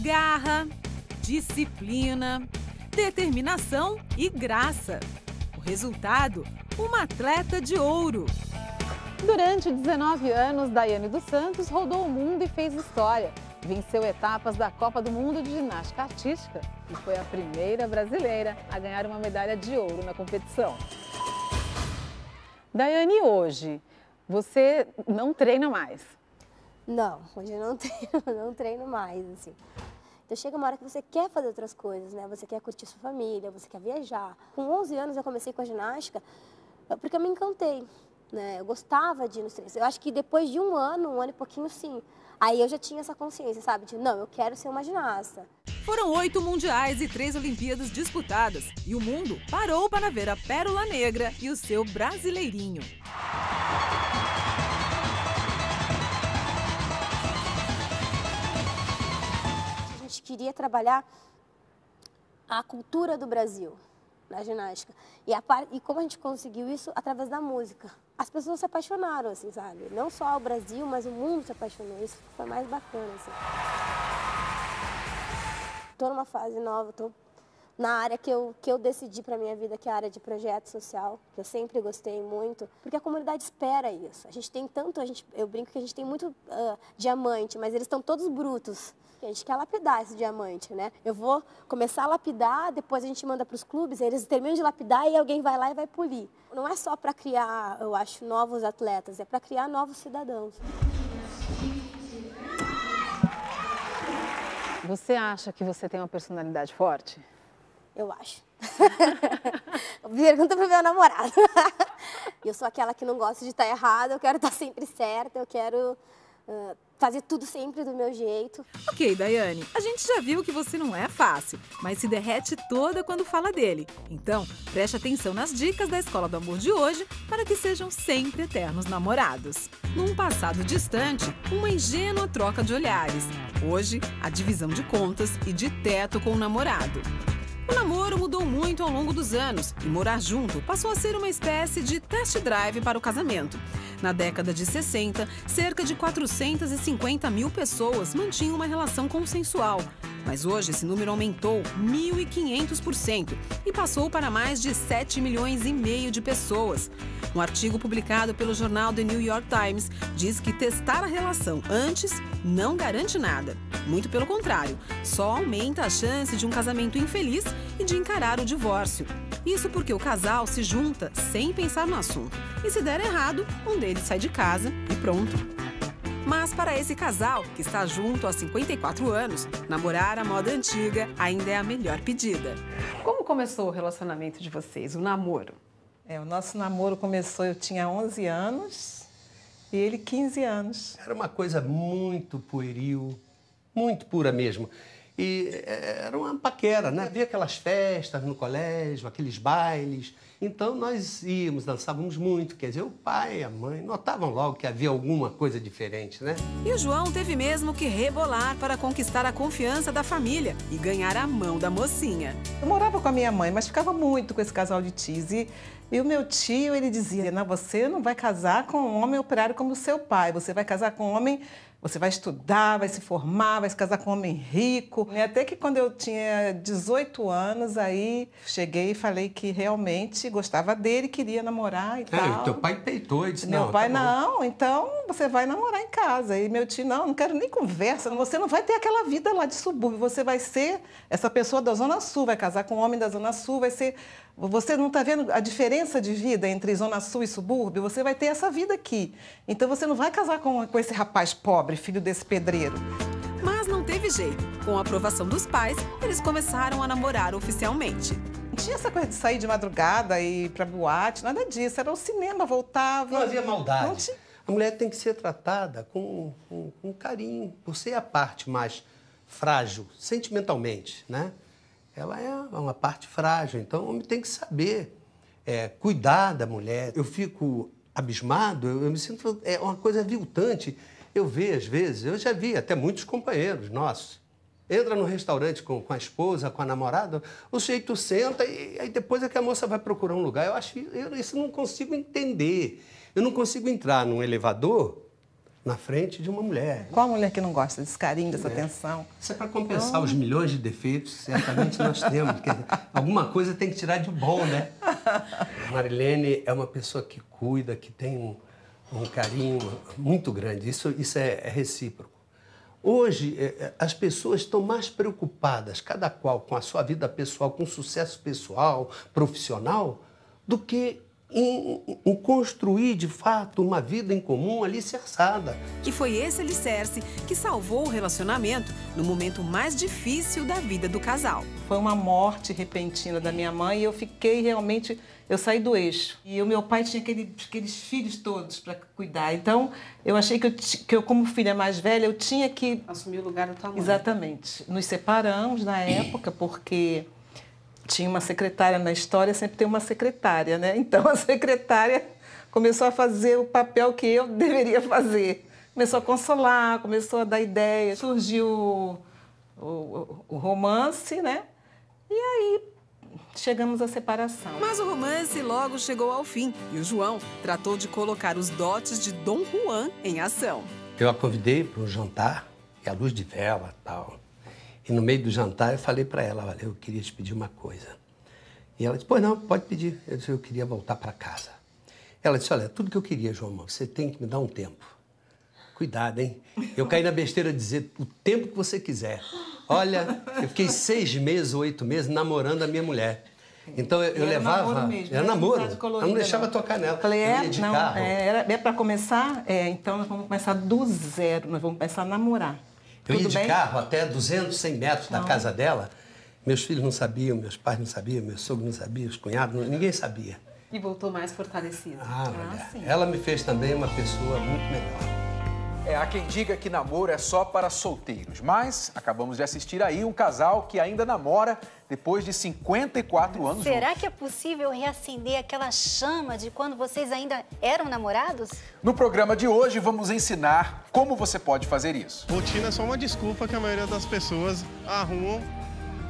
garra, disciplina, determinação e graça. O resultado, uma atleta de ouro. Durante 19 anos, Daiane dos Santos rodou o mundo e fez história. Venceu etapas da Copa do Mundo de Ginástica Artística e foi a primeira brasileira a ganhar uma medalha de ouro na competição. Daiane, hoje, você não treina mais? Não, hoje eu não treino mais, assim. Então chega uma hora que você quer fazer outras coisas, né? Você quer curtir sua família, você quer viajar. Com 11 anos eu comecei com a ginástica porque eu me encantei, né? Eu gostava de ir nos treinos. Eu acho que depois de um ano e pouquinho, sim. Aí eu já tinha essa consciência, sabe? De, não, eu quero ser uma ginasta. Foram 8 mundiais e 3 Olimpíadas disputadas. E o mundo parou para ver a Pérola Negra e o seu Brasileirinho. A gente queria trabalhar a cultura do Brasil na ginástica. E como a gente conseguiu isso? Através da música. As pessoas se apaixonaram, assim, sabe? Não só o Brasil, mas o mundo se apaixonou. Isso foi mais bacana, assim. Tô numa fase nova, tô na área que eu decidi pra minha vida, que é a área de projeto social, que eu sempre gostei muito, porque a comunidade espera isso. A gente tem tanto, eu brinco que a gente tem muito diamante, mas eles estão todos brutos. A gente quer lapidar esse diamante, né? Eu vou começar a lapidar, depois a gente manda para os clubes, eles terminam de lapidar e alguém vai lá e vai polir. Não é só para criar, eu acho, novos atletas, é para criar novos cidadãos. Você acha que você tem uma personalidade forte? Eu acho. Pergunta pro meu namorado. Eu sou aquela que não gosta de estar errada, eu quero estar sempre certa, eu quero fazer tudo sempre do meu jeito. Ok, Daiane, a gente já viu que você não é fácil, mas se derrete toda quando fala dele. Então, preste atenção nas dicas da Escola do Amor de hoje para que sejam sempre eternos namorados. Num passado distante, uma ingênua troca de olhares. Hoje, a divisão de contas e de teto com o namorado. O namoro mudou muito ao longo dos anos e morar junto passou a ser uma espécie de test drive para o casamento. Na década de 60, cerca de 450 mil pessoas mantinham uma relação consensual. Mas hoje esse número aumentou 1.500% e passou para mais de 7 milhões e meio de pessoas. Um artigo publicado pelo jornal The New York Times diz que testar a relação antes não garante nada. Muito pelo contrário, só aumenta a chance de um casamento infeliz e de encarar o divórcio. Isso porque o casal se junta sem pensar no assunto. E se der errado, um deles sai de casa e pronto. Mas para esse casal, que está junto há 54 anos, namorar à moda antiga ainda é a melhor pedida. Como começou o relacionamento de vocês, o namoro? O nosso namoro começou, eu tinha 11 anos e ele 15 anos. Era uma coisa muito pueril, muito pura mesmo. E era uma paquera, né? Havia aquelas festas no colégio, aqueles bailes. Então, nós íamos, dançávamos muito, quer dizer, o pai e a mãe notavam logo que havia alguma coisa diferente, né? E o João teve mesmo que rebolar para conquistar a confiança da família e ganhar a mão da mocinha. Eu morava com a minha mãe, mas ficava muito com esse casal de tios. E o meu tio, ele dizia, não, você não vai casar com um homem operário como o seu pai, você vai casar com um homem... Você vai estudar, vai se formar, vai se casar com um homem rico. E até que quando eu tinha 18 anos, aí cheguei e falei que realmente gostava dele, queria namorar e tal. E teu pai peitou e disse, não, meu pai, tá não, então você vai namorar em casa. E meu tio, não, não quero nem conversa, você não vai ter aquela vida lá de subúrbio, você vai ser essa pessoa da Zona Sul, vai casar com um homem da Zona Sul, vai ser... Você não está vendo a diferença de vida entre Zona Sul e subúrbio? Você vai ter essa vida aqui. Então você não vai casar com esse rapaz pobre, filho desse pedreiro. Mas não teve jeito. Com a aprovação dos pais, eles começaram a namorar oficialmente. Não tinha essa coisa de sair de madrugada e ir para boate, nada disso. Era o cinema, voltava... Não havia maldade. Não tinha... A mulher tem que ser tratada com carinho, por ser a parte mais frágil, sentimentalmente, né? Ela é uma parte frágil, então o homem tem que saber cuidar da mulher. Eu fico abismado, eu me sinto... É uma coisa aviltante. Eu vejo, às vezes, eu já vi até muitos companheiros nossos. Entra no restaurante com a esposa, com a namorada, o sujeito senta e aí depois é que a moça vai procurar um lugar. Eu acho isso, eu não consigo entender. Eu não consigo entrar num elevador na frente de uma mulher. Qual mulher que não gosta desse carinho, dessa atenção? Isso é para compensar os milhões de defeitos que certamente nós temos. Alguma coisa tem que tirar de bom, né? A Marilene é uma pessoa que cuida, que tem um carinho muito grande. Isso é recíproco. Hoje, as pessoas estão mais preocupadas, cada qual com a sua vida pessoal, com o sucesso pessoal, profissional, do que em construir, de fato, uma vida em comum alicerçada. E foi esse alicerce que salvou o relacionamento no momento mais difícil da vida do casal. Foi uma morte repentina da minha mãe e eu fiquei realmente... Eu saí do eixo. E o meu pai tinha aqueles filhos todos para cuidar. Então, eu achei que eu, como filha mais velha, eu tinha que... assumir o lugar da tua mãe. Exatamente. Nos separamos na época porque... tinha uma secretária na história, sempre tem uma secretária, né? Então, a secretária começou a fazer o papel que eu deveria fazer. Começou a consolar, começou a dar ideias. Surgiu o romance, né? E aí, chegamos à separação. Mas o romance logo chegou ao fim. E o João tratou de colocar os dotes de Dom Juan em ação. Eu a convidei para um jantar, e à luz de vela e tal. E no meio do jantar eu falei para ela, olha, eu queria te pedir uma coisa. E ela disse, pois não, pode pedir. Eu disse, eu queria voltar para casa. Ela disse, olha, tudo que eu queria, João, você tem que me dar um tempo. Cuidado, hein? Eu caí na besteira de dizer o tempo que você quiser. Olha, eu fiquei 6 meses ou 8 meses namorando a minha mulher. Então eu levava... Namoro mesmo, era namoro. Ela não deixava tocar nela. Eu falei, para começar, então nós vamos começar do zero, nós vamos começar a namorar. Eu ia de carro até 200, 100 metros da casa dela. Meus filhos não sabiam, meus pais não sabiam, meus sogros não sabiam, os cunhados, ninguém sabia. E voltou mais fortalecida. Sim. Ela me fez também uma pessoa muito melhor. Há quem diga que namoro é só para solteiros, mas acabamos de assistir aí um casal que ainda namora depois de 54 anos. Será que é possível reacender aquela chama de quando vocês ainda eram namorados? No programa de hoje vamos ensinar como você pode fazer isso. Rotina é só uma desculpa que a maioria das pessoas arrumam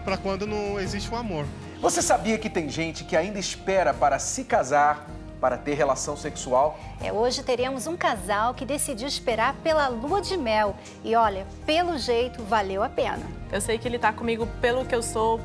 para quando não existe um amor. Você sabia que tem gente que ainda espera para se casar? Para ter relação sexual? Hoje teremos um casal que decidiu esperar pela lua de mel. E olha, pelo jeito, valeu a pena. Eu sei que ele tá comigo pelo que eu sou,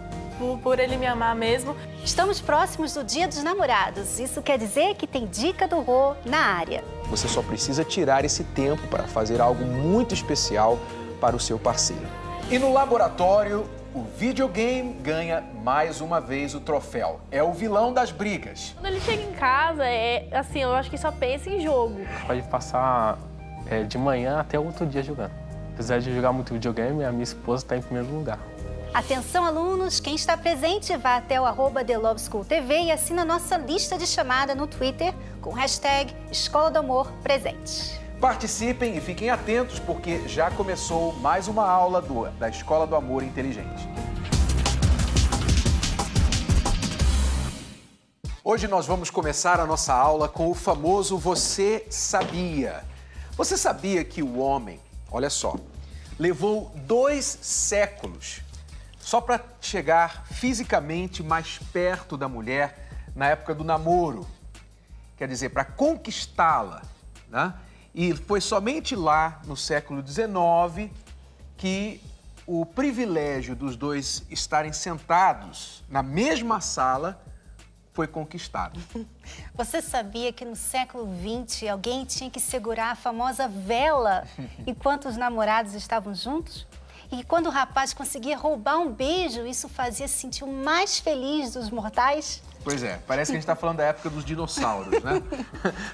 por ele me amar mesmo. Estamos próximos do Dia dos Namorados. Isso quer dizer que tem dica do Rô na área. Você só precisa tirar esse tempo para fazer algo muito especial para o seu parceiro. E no laboratório, o videogame ganha mais uma vez o troféu. É o vilão das brigas. Quando ele chega em casa, assim, eu acho que só pensa em jogo. Pode passar de manhã até outro dia jogando. Apesar de jogar muito videogame, a minha esposa está em primeiro lugar. Atenção, alunos! Quem está presente, vá até o @TheLoveSchoolTV e assina nossa lista de chamada no Twitter com hashtag Escola do Amor Presente. Participem e fiquem atentos, porque já começou mais uma aula da Escola do Amor Inteligente. Hoje nós vamos começar a nossa aula com o famoso Você Sabia? Você sabia que o homem, olha só, levou 2 séculos só para chegar fisicamente mais perto da mulher na época do namoro? Quer dizer, para conquistá-la, né? E foi somente lá, no século XIX, que o privilégio dos dois estarem sentados na mesma sala foi conquistado. Você sabia que no século XX alguém tinha que segurar a famosa vela enquanto os namorados estavam juntos? E quando o rapaz conseguia roubar um beijo, isso fazia se sentir o mais feliz dos mortais? Pois é, parece que a gente está falando da época dos dinossauros, né?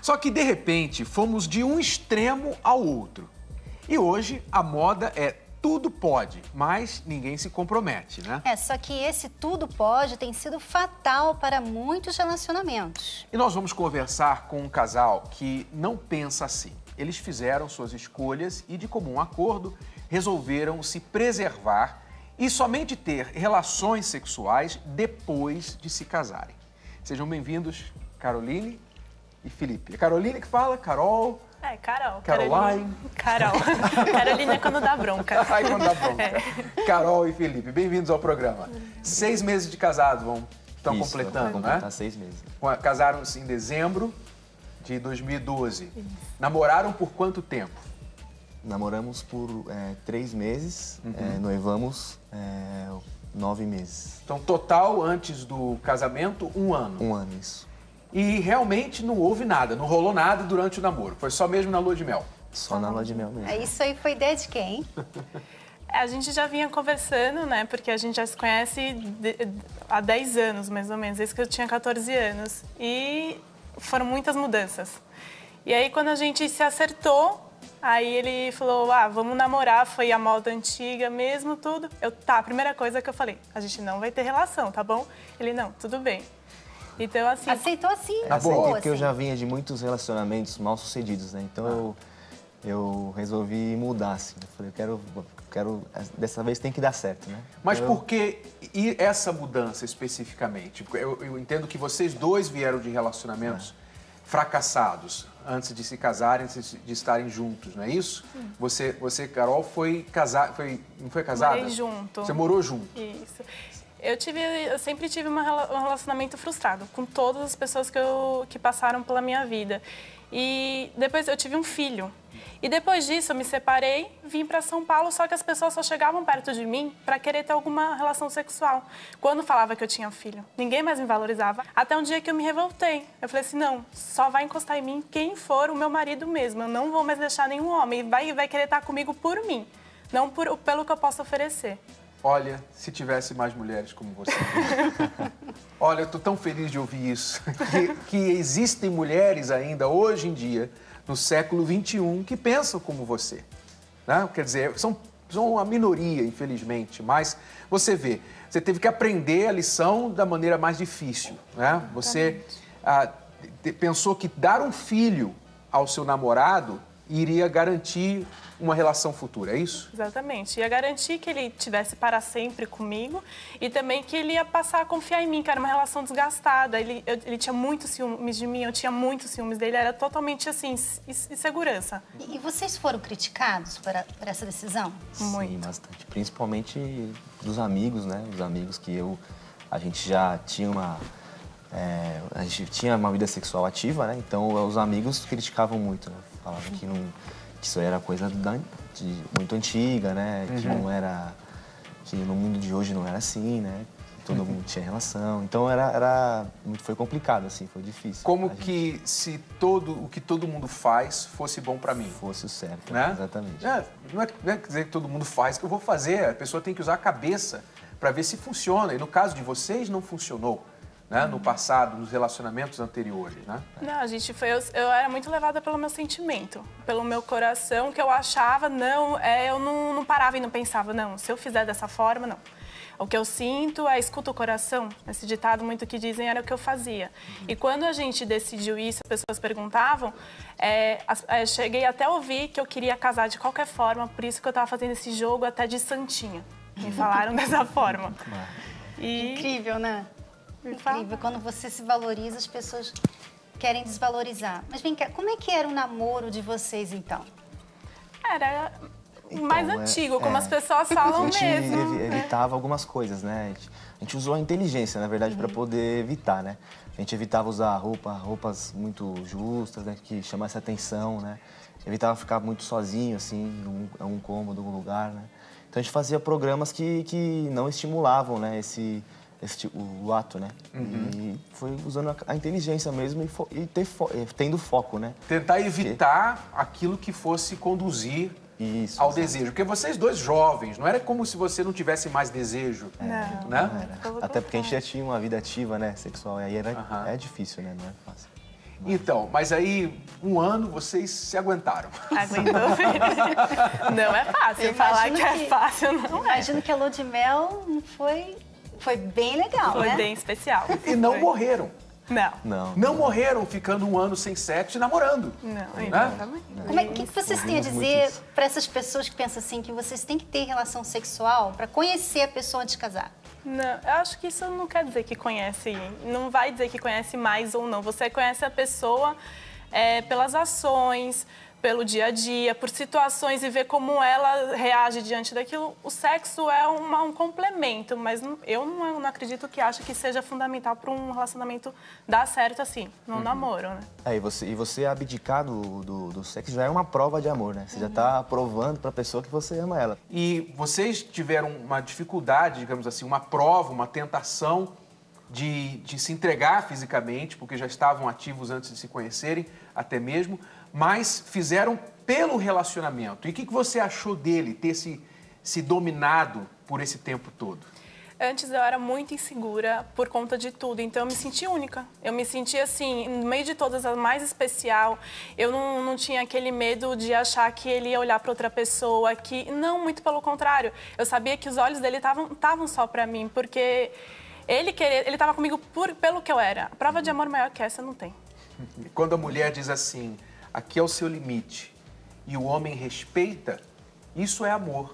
Só que, de repente, fomos de um extremo ao outro. E hoje, a moda é tudo pode, mas ninguém se compromete, né? Só que esse tudo pode tem sido fatal para muitos relacionamentos. E nós vamos conversar com um casal que não pensa assim. Eles fizeram suas escolhas e, de comum acordo, resolveram se preservar e somente ter relações sexuais depois de se casarem. Sejam bem-vindos, Caroline e Felipe. É Caroline que fala? Carol? Carol. Caroline. Carol. Caroline é quando dá bronca. Ai, quando dá bronca. Carol e Felipe, bem-vindos ao programa. 6 meses de casado estão completando, né? Completar 6 meses. Casaram-se em dezembro de 2012. Isso. Namoraram por quanto tempo? Namoramos por 3 meses, uhum. Noivamos 9 meses. Então, total, antes do casamento, 1 ano. 1 ano, isso. E realmente não houve nada, não rolou nada durante o namoro. Foi só mesmo na lua de mel. Só na lua de mel mesmo. Isso aí foi ideia de quem? A gente já vinha conversando, né? Porque a gente já se conhece há 10 anos, mais ou menos, desde que eu tinha 14 anos. E foram muitas mudanças. E aí, quando a gente se acertou, aí ele falou, ah, vamos namorar, foi a moda antiga mesmo, tudo. A primeira coisa que eu falei, a gente não vai ter relação, tá bom? Ele, não, tudo bem. Então, assim... Aceitou assim. Aceitei, porque eu já vinha de muitos relacionamentos mal sucedidos, né? Então, eu resolvi mudar, assim. Eu falei, eu quero... Dessa vez tem que dar certo, né? Mas por que essa mudança, especificamente? Eu entendo que vocês dois vieram de relacionamentos fracassados, antes de se casarem, antes de estarem juntos, não é isso? Você, Carol, não foi casada? Morei junto. Você morou junto. Isso. Eu sempre tive um relacionamento frustrado com todas as pessoas que passaram pela minha vida. E depois eu tive um filho. E depois disso eu me separei, vim para São Paulo, só que as pessoas só chegavam perto de mim para querer ter alguma relação sexual. Quando falava que eu tinha filho, ninguém mais me valorizava. Até um dia que eu me revoltei. Eu falei assim, não, só vai encostar em mim quem for o meu marido mesmo. Eu não vou mais deixar nenhum homem. Vai querer estar comigo por mim, não pelo que eu posso oferecer. Olha, se tivesse mais mulheres como você. Olha, eu tô tão feliz de ouvir isso. Que existem mulheres ainda hoje em dia, no século XXI, que pensam como você. Né? Quer dizer, são uma minoria, infelizmente, mas você vê, você teve que aprender a lição da maneira mais difícil. Né? Você pensou que dar um filho ao seu namorado iria garantir uma relação futura, é isso? Exatamente. Ia garantir que ele tivesse para sempre comigo e também que ele ia passar a confiar em mim, que era uma relação desgastada. Ele tinha muitos ciúmes de mim, eu tinha muitos ciúmes dele, era totalmente assim, insegurança. E vocês foram criticados por essa decisão? Muito. Sim, bastante. Principalmente dos amigos, né? Os amigos que a gente já tinha a gente tinha uma vida sexual ativa, né? Então os amigos criticavam muito, né? Falavam que isso era coisa muito antiga, né? Uhum. Que no mundo de hoje não era assim, né? Todo mundo tinha relação. Então foi complicado, assim, foi difícil. Como se o que todo mundo faz fosse bom pra mim. Fosse o certo, né? Exatamente. Não é dizer que todo mundo faz, que eu vou fazer. A pessoa tem que usar a cabeça pra ver se funciona. E no caso de vocês, não funcionou. Né? No passado, nos relacionamentos anteriores, né? Não, gente, eu era muito levada pelo meu sentimento, pelo meu coração, que eu achava, eu não parava e não pensava, não, se eu fizer dessa forma, não. O que eu sinto é escuta o coração, esse ditado muito que dizem era o que eu fazia. E quando a gente decidiu isso, as pessoas perguntavam, cheguei até a ouvir que eu queria casar de qualquer forma, por isso que eu tava fazendo esse jogo até de santinha. Me falaram dessa forma. E... Incrível, né? Incrível, quando você se valoriza, as pessoas querem desvalorizar. Mas vem cá, como é que era o namoro de vocês, então? Era mais antigo, como as pessoas falam mesmo. A gente evitava algumas coisas, né? A gente usou a inteligência, na verdade, para poder evitar, né? A gente evitava usar roupas muito justas, né? Que chamasse atenção, né? Evitava ficar muito sozinho, assim, em um cômodo, em algum lugar, né? Então a gente fazia programas que não estimulavam, né? O ato, né? E foi usando a inteligência mesmo tendo foco, né? Tentar evitar aquilo que fosse conduzir ao desejo. Porque vocês dois jovens, não era como se você não tivesse mais desejo, né? Não era. Até porque a gente já tinha uma vida ativa, né? Sexual, e aí é difícil, né? Não é fácil. Então, mas aí, 1 ano, vocês se aguentaram. Aguentou, filho. Não é fácil. Falar que é fácil, não é. Imagino que a lua de mel não foi... Foi bem legal, né? Foi bem especial. E não morreram. Não morreram ficando 1 ano sem sexo e namorando. Não, exatamente. O que vocês têm a dizer para essas pessoas que pensam assim, que vocês têm que ter relação sexual para conhecer a pessoa antes de casar? Não, eu acho que isso não quer dizer que conhece. Não vai dizer que conhece mais ou não. Você conhece a pessoa pelas ações... pelo dia a dia, por situações e ver como ela reage diante daquilo. O sexo é um complemento, mas eu não acredito que acho que seja fundamental para um relacionamento dar certo assim, num namoro, né? É, e você abdicar do sexo já é uma prova de amor, né? Você já está provando para a pessoa que você ama ela. E vocês tiveram uma dificuldade, digamos assim, uma prova, uma tentação de se entregar fisicamente, porque já estavam ativos antes de se conhecerem, até mesmo, mas fizeram pelo relacionamento. E o que você achou dele ter se dominado por esse tempo todo? Antes eu era muito insegura por conta de tudo, então eu me sentia única. Eu me sentia assim, no meio de todas, a mais especial. Eu não tinha aquele medo de achar que ele ia olhar para outra pessoa, que não, muito pelo contrário. Eu sabia que os olhos dele estavam só para mim, porque ele estava comigo pelo que eu era. A prova de amor maior que essa não tem. Quando a mulher diz assim, aqui é o seu limite, e o homem respeita, isso é amor.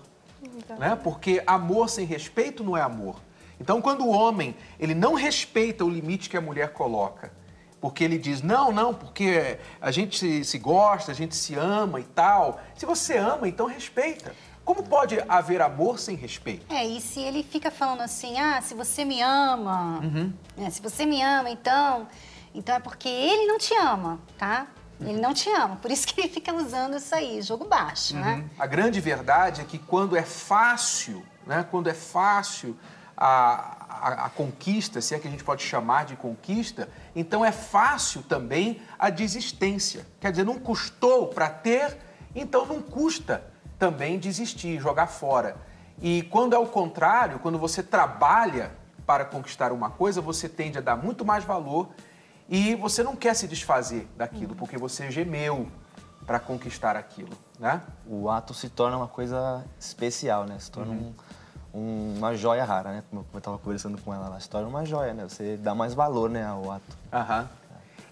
Né? Porque amor sem respeito não é amor. Então, quando o homem ele não respeita o limite que a mulher coloca, porque ele diz, não, porque a gente se gosta, a gente se ama e tal. Se você ama, então respeita. Como pode haver amor sem respeito? É, e se ele fica falando assim, ah, se você me ama, né, se você me ama, então é porque ele não te ama, tá? Ele não te ama, por isso que ele fica usando isso aí, jogo baixo, né? A grande verdade é que quando é fácil, né? Quando é fácil a conquista, se é que a gente pode chamar de conquista, então é fácil também a desistência. Quer dizer, não custou para ter, então não custa também desistir, jogar fora. E quando é o contrário, quando você trabalha para conquistar uma coisa, você tende a dar muito mais valor. E você não quer se desfazer daquilo, porque você gemeu para conquistar aquilo, né? O ato se torna uma coisa especial, né? Se torna uma joia rara, né? Como eu estava conversando com ela lá, se torna uma joia, né? Você dá mais valor, né, ao ato. Aham.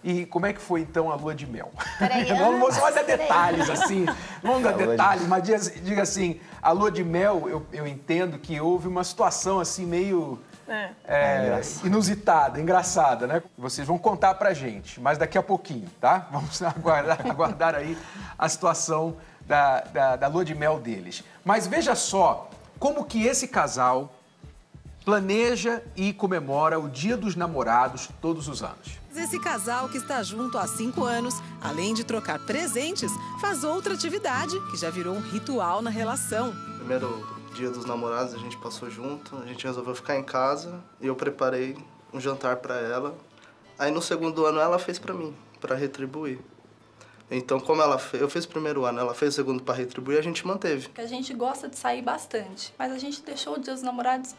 E como é que foi, então, a lua de mel? Peraí, não vou só dar detalhes, assim, não dar detalhes, mas diga assim, a lua de mel, eu entendo que houve uma situação, assim, meio... inusitada, engraçada, né? Vocês vão contar pra gente, mas daqui a pouquinho, tá? Vamos aguardar aí a situação da lua de mel deles. Mas veja só como que esse casal planeja e comemora o Dia dos Namorados todos os anos. Esse casal que está junto há 5 anos, além de trocar presentes, faz outra atividade que já virou um ritual na relação. Primeiro Dia dos Namorados, a gente passou junto, a gente resolveu ficar em casa e eu preparei um jantar para ela. Aí no segundo ano ela fez para mim, para retribuir. Então, como eu fiz o primeiro ano, ela fez o segundo para retribuir, a gente manteve. A gente gosta de sair bastante, mas a gente deixou o Dia dos Namorados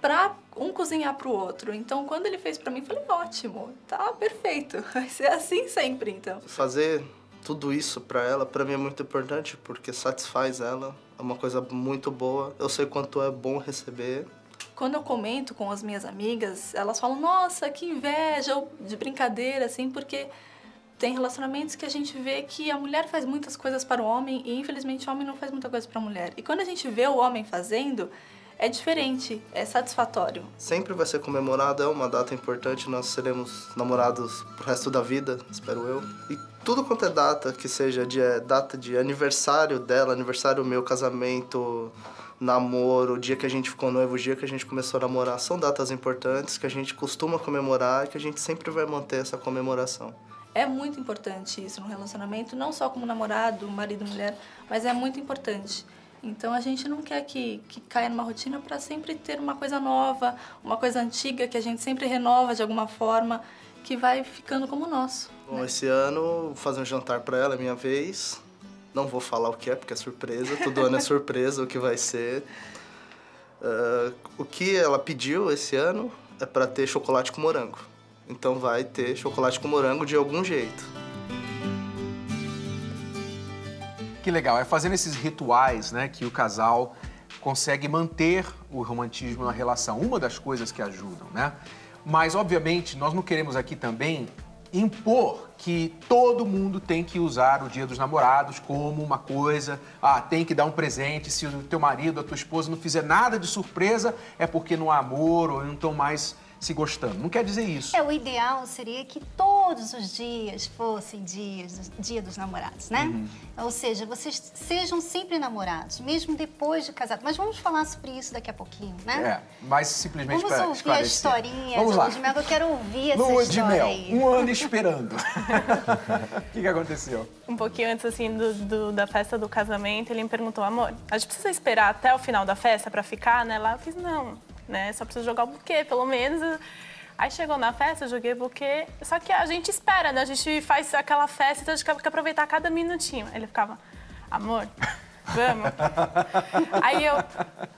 para um cozinhar para o outro. Então, quando ele fez para mim, eu falei, ótimo, tá perfeito, vai ser assim sempre, então. Fazer tudo isso para ela, para mim, é muito importante, porque satisfaz ela. É uma coisa muito boa, eu sei quanto é bom receber. Quando eu comento com as minhas amigas, elas falam, nossa, que inveja, ou de brincadeira, assim, porque tem relacionamentos que a gente vê que a mulher faz muitas coisas para o homem e, infelizmente, o homem não faz muita coisa para a mulher. E quando a gente vê o homem fazendo, é diferente, é satisfatório. Sempre vai ser comemorado, é uma data importante, nós seremos namorados pro resto da vida, espero eu. E tudo quanto é data, que seja data de aniversário dela, aniversário meu, casamento, namoro, o dia que a gente ficou noivo, o dia que a gente começou a namorar, são datas importantes que a gente costuma comemorar e que a gente sempre vai manter essa comemoração. É muito importante isso no relacionamento, não só como namorado, marido, mulher, mas é muito importante. Então, a gente não quer que caia numa rotina para sempre ter uma coisa nova, uma coisa antiga, que a gente sempre renova de alguma forma, que vai ficando como o nosso. Bom, né? Esse ano, vou fazer um jantar para ela, minha vez. Não vou falar o que é, porque é surpresa. Todo ano é surpresa o que vai ser. O que ela pediu esse ano é para ter chocolate com morango. Então, vai ter chocolate com morango de algum jeito. Que legal, é fazendo esses rituais, né, que o casal consegue manter o romantismo na relação. Uma das coisas que ajudam, né? Mas, obviamente, nós não queremos aqui também impor que todo mundo tem que usar o Dia dos Namorados como uma coisa, ah, tem que dar um presente, se o teu marido, a tua esposa não fizer nada de surpresa, é porque não há amor ou não estão mais se gostando. Não quer dizer isso. O ideal seria que todo todos os dias fossem dias, dia dos namorados, né? Uhum. Ou seja, vocês sejam sempre namorados, mesmo depois de casado. Mas vamos falar sobre isso daqui a pouquinho, né? É, mas simplesmente para esclarecer. Vamos ouvir a historinha de Lua de Mel, eu quero ouvir essa história de Mel, aí. Um ano esperando. O que aconteceu? Um pouquinho antes, assim, da festa do casamento, ele me perguntou, amor, a gente precisa esperar até o final da festa para ficar, né? Lá eu fiz, não, né? Só preciso jogar o buquê, pelo menos. Aí chegou na festa, eu joguei buquê, só que a gente espera, né? A gente faz aquela festa, então a gente tem que aproveitar cada minutinho. Ele ficava, amor, vamos. Aí eu,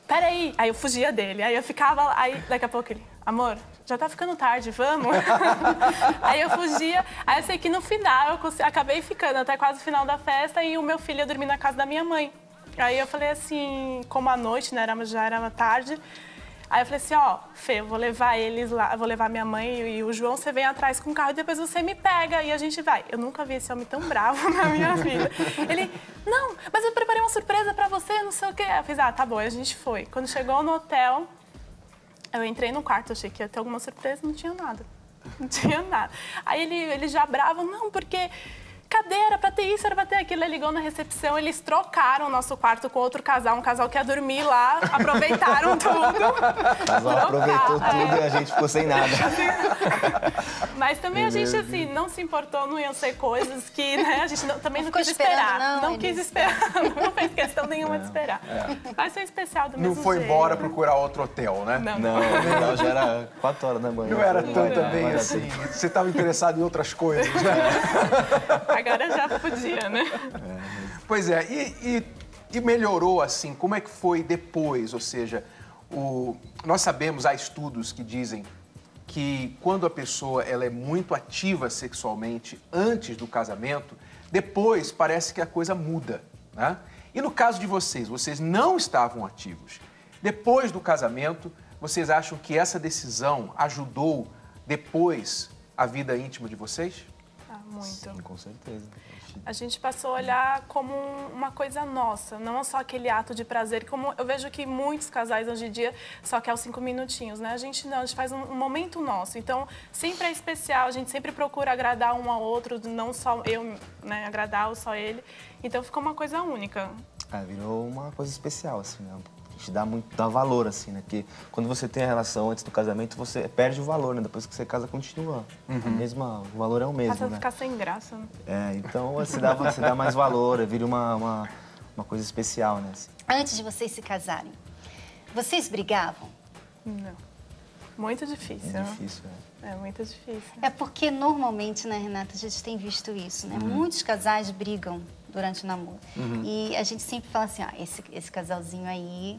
peraí. Aí eu fugia dele, aí eu ficava, aí daqui a pouco ele, amor, já tá ficando tarde, vamos? Aí eu fugia, aí eu sei que no final eu acabei ficando até quase o final da festa e o meu filho ia dormir na casa da minha mãe. Aí eu falei assim, como à noite, né? Já era tarde. Aí eu falei assim, ó, Fê, eu vou levar eles lá, eu vou levar minha mãe e o João, você vem atrás com o carro e depois você me pega e a gente vai. Eu nunca vi esse homem tão bravo na minha vida. Ele, não, mas eu preparei uma surpresa pra você, não sei o quê. Eu fiz, ah, tá bom, e a gente foi. Quando chegou no hotel, eu entrei no quarto, achei que ia ter alguma surpresa, não tinha nada. Não tinha nada. Aí ele já bravo, não, porque... Cadê? Era pra ter isso, era pra ter aquilo. Ele ligou na recepção, eles trocaram o nosso quarto com outro casal, um casal que ia dormir lá, aproveitaram tudo. O casal aproveitou tudo e a gente ficou sem nada. Mas também a gente, assim, não se importou, não iam ser coisas que, né, a gente não, também não quis esperar. Não quis esperar, não fez questão nenhuma de esperar. É. Mas foi especial do mesmo jeito. Não foi embora procurar outro hotel, né? Não, já era 4 horas da manhã. Não era tão também, assim, você tava interessado em outras coisas, né? Agora já podia, né? Pois é, e melhorou assim, como é que foi depois? Ou seja, nós sabemos, há estudos que dizem que quando a pessoa ela é muito ativa sexualmente antes do casamento, depois parece que a coisa muda, né? E no caso de vocês, vocês não estavam ativos. Depois do casamento, vocês acham que essa decisão ajudou depois a vida íntima de vocês? Muito. Sim, com certeza. A gente passou a olhar como uma coisa nossa, não só aquele ato de prazer, como eu vejo que muitos casais hoje em dia só quer os 5 minutinhos, né? A gente não, a gente faz um momento nosso, então sempre é especial, a gente sempre procura agradar um ao outro, não só eu, né, agradar ou só ele, então ficou uma coisa única. Ah, virou uma coisa especial, assim, né? Te dá muito, dá valor, assim, né? Porque quando você tem a relação antes do casamento, você perde o valor, né? Depois que você casa, continua. Uhum. O valor é o mesmo, né? Passa a ficar sem graça, né? É, então você dá mais valor, vira uma coisa especial, né? Assim. Antes de vocês se casarem, vocês brigavam? Não. Muito difícil, né? É difícil, é. É muito difícil. É porque normalmente, né, Renata, a gente tem visto isso, né? Uhum. Muitos casais brigam durante o namoro. Uhum. E a gente sempre fala assim, ah, esse casalzinho aí,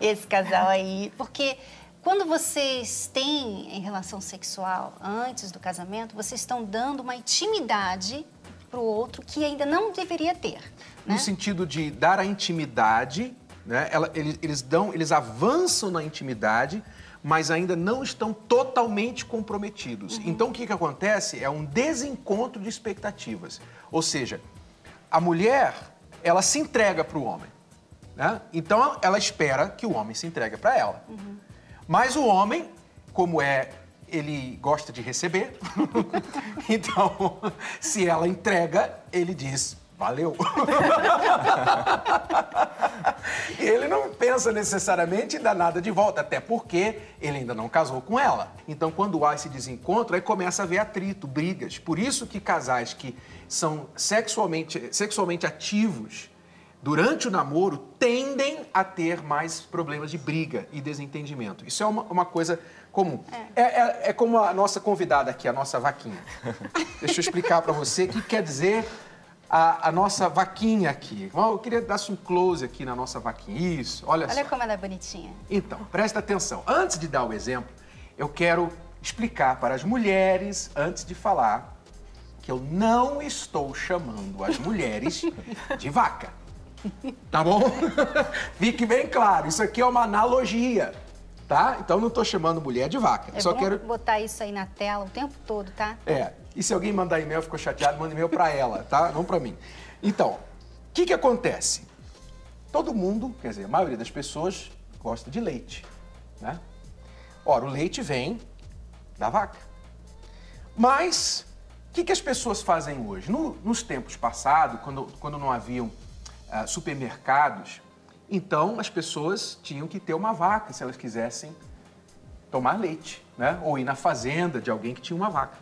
esse casal aí. Porque quando vocês têm relação sexual antes do casamento, vocês estão dando uma intimidade pro outro que ainda não deveria ter, né? No sentido de dar a intimidade, né? Eles avançam na intimidade, mas ainda não estão totalmente comprometidos. Uhum. Então, o que acontece é um desencontro de expectativas. Ou seja, a mulher, ela se entrega para o homem, né? Então, ela espera que o homem se entregue para ela. Uhum. Mas o homem, como ele gosta de receber, então, se ela entrega, ele diz, valeu. E ele não pensa necessariamente em dar nada de volta, até porque ele ainda não casou com ela. Então, quando há esse desencontro, aí começa a haver atrito, brigas. Por isso que casais que são sexualmente ativos durante o namoro tendem a ter mais problemas de briga e desentendimento. Isso é uma coisa comum. É como a nossa convidada aqui, a nossa vaquinha. Deixa eu explicar para você o que quer dizer... A nossa vaquinha aqui. Eu queria dar um close aqui na nossa vaquinha. Isso, olha só. Olha como ela é bonitinha. Então, presta atenção. Antes de dar o exemplo, eu quero explicar para as mulheres, antes de falar, que eu não estou chamando as mulheres de vaca. Tá bom? Fique bem claro, isso aqui é uma analogia. Tá? Então, não estou chamando mulher de vaca. É só bom quero botar isso aí na tela o tempo todo, tá? É. E se alguém mandar e-mail, ficou chateado, manda e-mail para ela, tá? Não para mim. Então, o que acontece? Todo mundo, quer dizer, a maioria das pessoas gosta de leite, né? Ora, o leite vem da vaca. Mas o que as pessoas fazem hoje? Nos tempos passados, quando não haviam supermercados, então as pessoas tinham que ter uma vaca se elas quisessem tomar leite, né? Ou ir na fazenda de alguém que tinha uma vaca.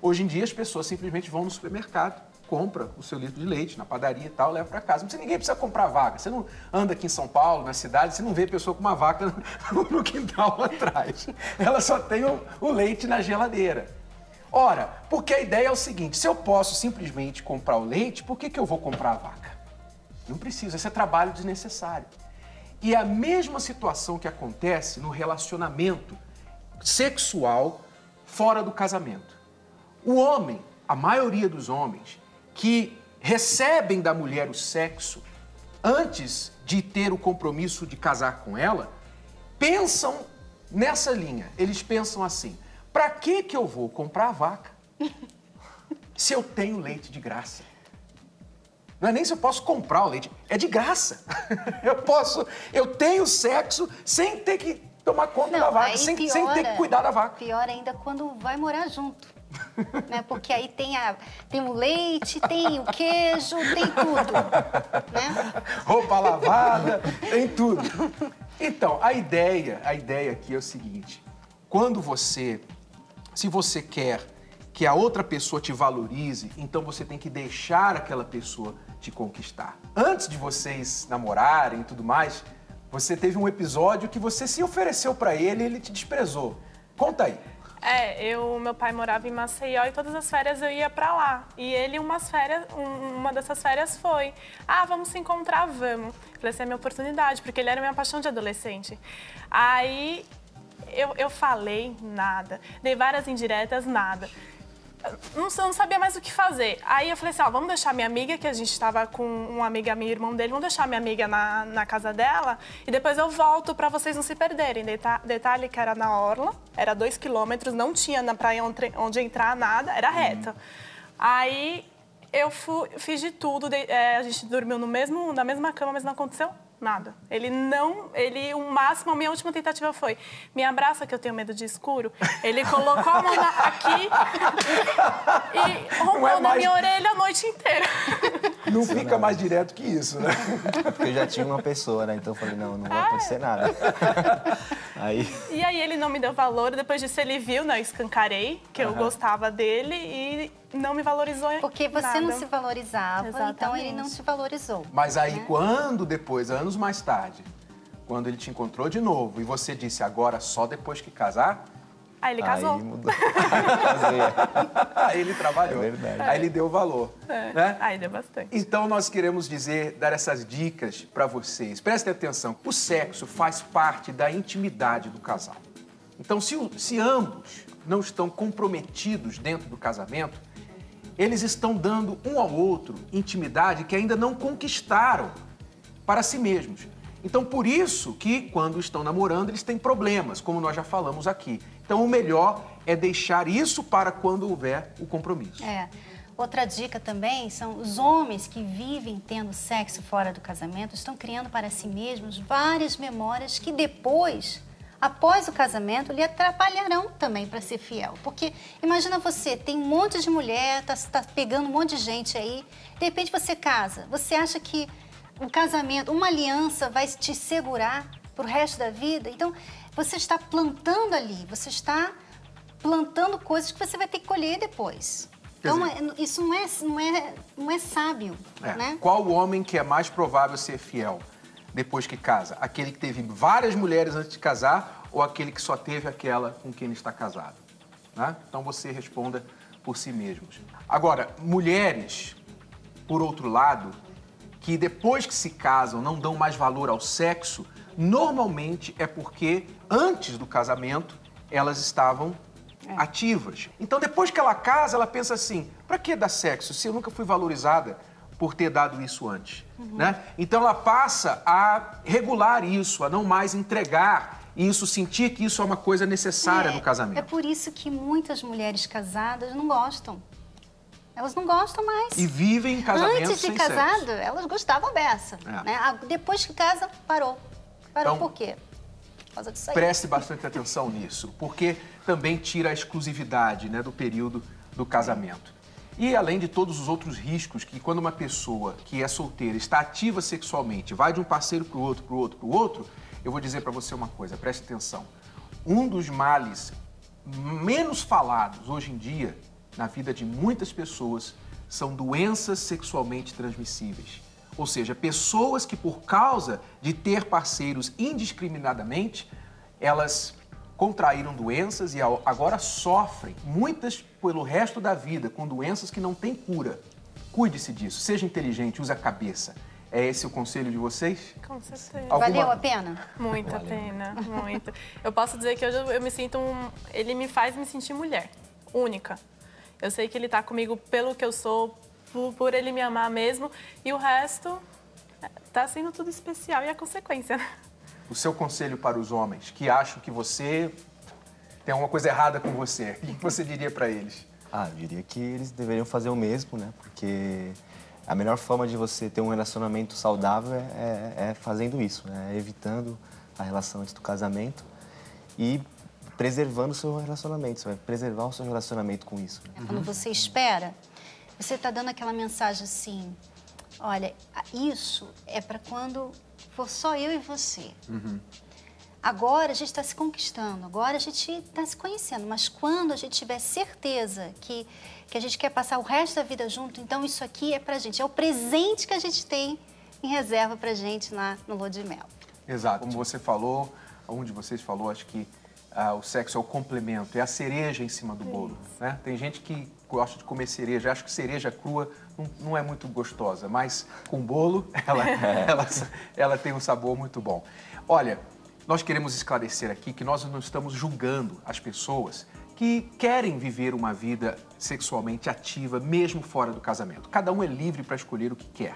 Hoje em dia as pessoas simplesmente vão no supermercado, compra o seu litro de leite na padaria e tal, leva para casa. Ninguém precisa comprar vaca. Você não anda aqui em São Paulo, na cidade, você não vê pessoa com uma vaca no quintal lá atrás. Ela só tem o leite na geladeira. Ora, porque a ideia é o seguinte, se eu posso simplesmente comprar o leite, por que eu vou comprar a vaca? Não precisa, esse é trabalho desnecessário. E a mesma situação que acontece no relacionamento sexual fora do casamento. O homem, a maioria dos homens, que recebem da mulher o sexo antes de ter o compromisso de casar com ela, pensam nessa linha. Eles pensam assim, pra que eu vou comprar a vaca se eu tenho leite de graça? Não é nem se eu posso comprar o leite, é de graça. Eu tenho sexo sem ter que tomar conta da vaca, sem ter que cuidar da vaca. Pior ainda quando vai morar junto. Né? Porque aí tem o leite, tem o queijo, tem tudo. Né? Roupa lavada, tem tudo. Então, a ideia aqui é o seguinte, se você quer que a outra pessoa te valorize, então você tem que deixar aquela pessoa te conquistar. Antes de vocês namorarem e tudo mais, você teve um episódio que você se ofereceu pra ele e ele te desprezou. Conta aí. Meu pai morava em Maceió e todas as férias eu ia pra lá. E ele, uma dessas férias foi, vamos se encontrar, vamos. Falei, essa é a minha oportunidade, porque ele era minha paixão de adolescente. Aí eu falei nada, dei várias indiretas, nada. Eu não sabia mais o que fazer. Aí eu falei assim, vamos deixar minha amiga, que a gente estava com uma amiga minha e irmão dele, vamos deixar minha amiga na casa dela e depois eu volto para vocês não se perderem. Detalhe que era na orla, era 2 quilômetros, não tinha na praia onde entrar nada, era reta. Aí eu fiz de tudo, a gente dormiu na mesma cama, mas não aconteceu nada. O máximo, a minha última tentativa foi, me abraça que eu tenho medo de escuro. Ele colocou a mão aqui e roncou na minha orelha a noite inteira. Não fica mais direto que isso, né? Porque eu já tinha uma pessoa, né? Então eu falei, não vai acontecer nada. E aí ele não me deu valor, depois disso ele viu, né? Eu escancarei, que eu gostava dele e não me valorizou. Porque você não se valorizava, então ele não te valorizou. Mas aí, quando depois, anos mais tarde, quando ele te encontrou de novo e você disse agora só depois que casar... Aí ele casou. Aí mudou. Aí ele trabalhou. É verdade. Aí ele deu valor. É. Né? Aí deu bastante. Então nós queremos dar essas dicas para vocês. Prestem atenção, o sexo faz parte da intimidade do casal. Então se ambos não estão comprometidos dentro do casamento, eles estão dando um ao outro intimidade que ainda não conquistaram para si mesmos. Então, por isso que, quando estão namorando, eles têm problemas, como nós já falamos aqui. Então, o melhor é deixar isso para quando houver o compromisso. Outra dica também são os homens que vivem tendo sexo fora do casamento estão criando para si mesmos várias memórias que depois... após o casamento, lhe atrapalharão também para ser fiel. Porque imagina você, tem um monte de mulher, tá pegando um monte de gente aí, de repente você casa. Você acha que um casamento, uma aliança vai te segurar pro resto da vida? Então, você está plantando ali, você está plantando coisas que você vai ter que colher depois. Então, isso não é sábio, né? Qual o homem que é mais provável ser fiel depois que casa? Aquele que teve várias mulheres antes de casar ou aquele que só teve aquela com quem está casado? Né? Então você responda por si mesmos. Agora, mulheres, por outro lado, que depois que se casam não dão mais valor ao sexo, normalmente é porque antes do casamento elas estavam ativas. Então depois que ela casa, ela pensa assim, pra que dar sexo se eu nunca fui valorizada por ter dado isso antes, né? Então ela passa a regular isso, a não mais entregar isso, sentir que isso é uma coisa necessária no casamento. É por isso que muitas mulheres casadas não gostam. Elas não gostam mais. E vivem em casamento antes de casado, sexo. Elas gostavam dessa, né? Depois que casa, parou. Parou então, por quê? causa disso aí. Preste bastante atenção nisso, porque também tira a exclusividade, né, do período do casamento. E além de todos os outros riscos que quando uma pessoa que é solteira, está ativa sexualmente, vai de um parceiro para o outro, para o outro, para o outro, eu vou dizer para você uma coisa, preste atenção. Um dos males menos falados hoje em dia na vida de muitas pessoas são doenças sexualmente transmissíveis. Ou seja, pessoas que por causa de ter parceiros indiscriminadamente, elas contraíram doenças e agora sofrem, muitas pelo resto da vida, com doenças que não têm cura. Cuide-se disso, seja inteligente, use a cabeça. É esse o conselho de vocês? Com certeza. Valeu a pena? Muita pena, muito. Eu posso dizer que hoje eu me sinto ele me faz me sentir mulher, única. Eu sei que ele tá comigo pelo que eu sou, por ele me amar mesmo, e o resto tá sendo tudo especial e a consequência. O seu conselho para os homens que acham que você tem alguma coisa errada com você, o que você diria para eles? Ah, eu diria que eles deveriam fazer o mesmo, né? Porque a melhor forma de você ter um relacionamento saudável é fazendo isso, né? Evitando a relação antes do casamento e preservando o seu relacionamento. Você vai preservar o seu relacionamento com isso. Né? Quando você espera, você está dando aquela mensagem assim, olha, isso é para quando for só eu e você. Agora a gente está se conquistando, agora a gente está se conhecendo, mas quando a gente tiver certeza que a gente quer passar o resto da vida junto, então isso aqui é pra gente, é o presente que a gente tem em reserva pra gente no lua de mel. Exato, como você falou, um de vocês falou, acho que o sexo é o complemento, é a cereja em cima do bolo, né? Tem gente que gosta de comer cereja, acho que cereja crua não é muito gostosa, mas com bolo ela tem um sabor muito bom. Olha, nós queremos esclarecer aqui que nós não estamos julgando as pessoas que querem viver uma vida sexualmente ativa, mesmo fora do casamento. Cada um é livre para escolher o que quer.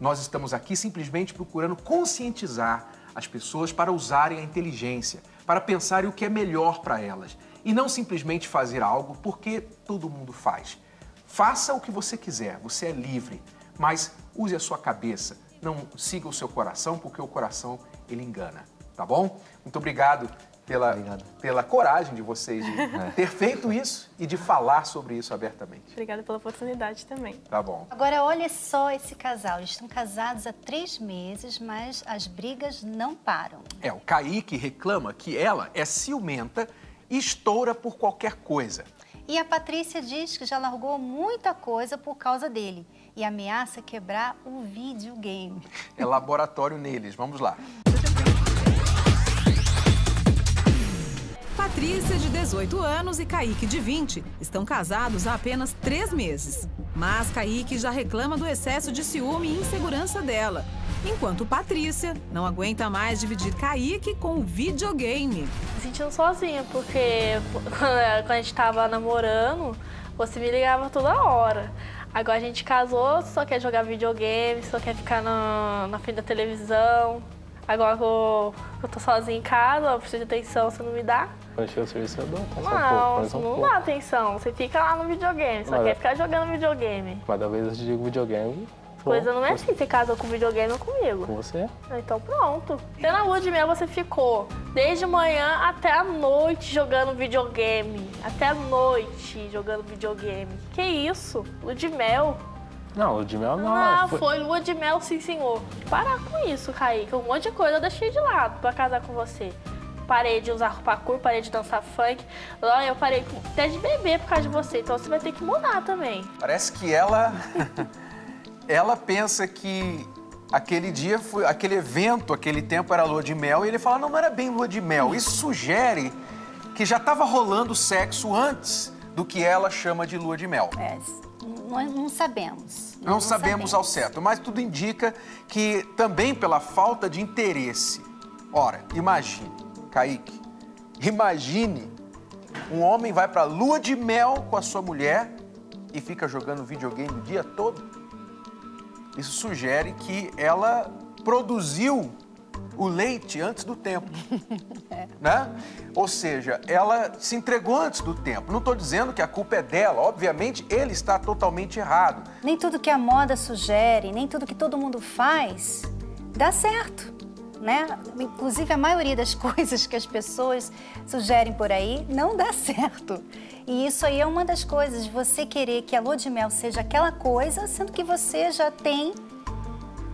Nós estamos aqui simplesmente procurando conscientizar as pessoas para usarem a inteligência, para pensarem o que é melhor para elas e não simplesmente fazer algo porque todo mundo faz. Faça o que você quiser, você é livre, mas use a sua cabeça, não siga o seu coração, porque o coração, ele engana. Tá bom? Muito obrigado pela coragem de vocês de ter feito isso e de falar sobre isso abertamente. Obrigada pela oportunidade também. Tá bom. Agora, olha só esse casal. Eles estão casados há 3 meses, mas as brigas não param. É, o Kaique reclama que ela é ciumenta e estoura por qualquer coisa. E a Patrícia diz que já largou muita coisa por causa dele e ameaça quebrar o videogame. É laboratório neles. Vamos lá. Patrícia, de 18 anos, e Kaique, de 20, estão casados há apenas 3 meses. Mas Kaique já reclama do excesso de ciúme e insegurança dela, enquanto Patrícia não aguenta mais dividir Kaique com o videogame. Me sentindo sozinha, porque quando a gente estava namorando, você me ligava toda hora. Agora a gente casou, só quer jogar videogame, só quer ficar na frente da televisão. Agora que eu tô sozinha em casa, eu preciso de atenção, você não me dá? Quando chega o serviço, eu dou. Não dá atenção, você fica lá no videogame, só quer ficar jogando videogame. Mas da vez eu te digo videogame... Coisa não é assim, você casou com videogame ou comigo. Com você. Então pronto. Até na lua de mel você ficou desde manhã até a noite jogando videogame. Até a noite jogando videogame. Que isso? Lua de mel? Não, lua de mel não. Ah, foi lua de mel, sim, senhor. Parar com isso, Kaique. Um monte de coisa eu deixei de lado pra casar com você. Parei de usar roupa curta, parei de dançar funk. Eu parei até de beber por causa de você. Então você vai ter que mudar também. Parece que ela... ela pensa que aquele dia, aquele evento, aquele tempo era lua de mel. E ele fala, não era bem lua de mel. Isso sugere que já tava rolando sexo antes do que ela chama de lua de mel. É, nós não sabemos. Não sabemos ao certo, mas tudo indica que também pela falta de interesse. Ora, imagine, Kaique, imagine um homem vai pra lua de mel com a sua mulher e fica jogando videogame o dia todo. Isso sugere que ela produziu o leite antes do tempo, né? Ou seja, ela se entregou antes do tempo. Não estou dizendo que a culpa é dela, obviamente ele está totalmente errado. Nem tudo que a moda sugere, nem tudo que todo mundo faz, dá certo. né? Inclusive, a maioria das coisas que as pessoas sugerem por aí não dá certo. E isso aí é uma das coisas, você querer que a lua de mel seja aquela coisa, sendo que você já tem,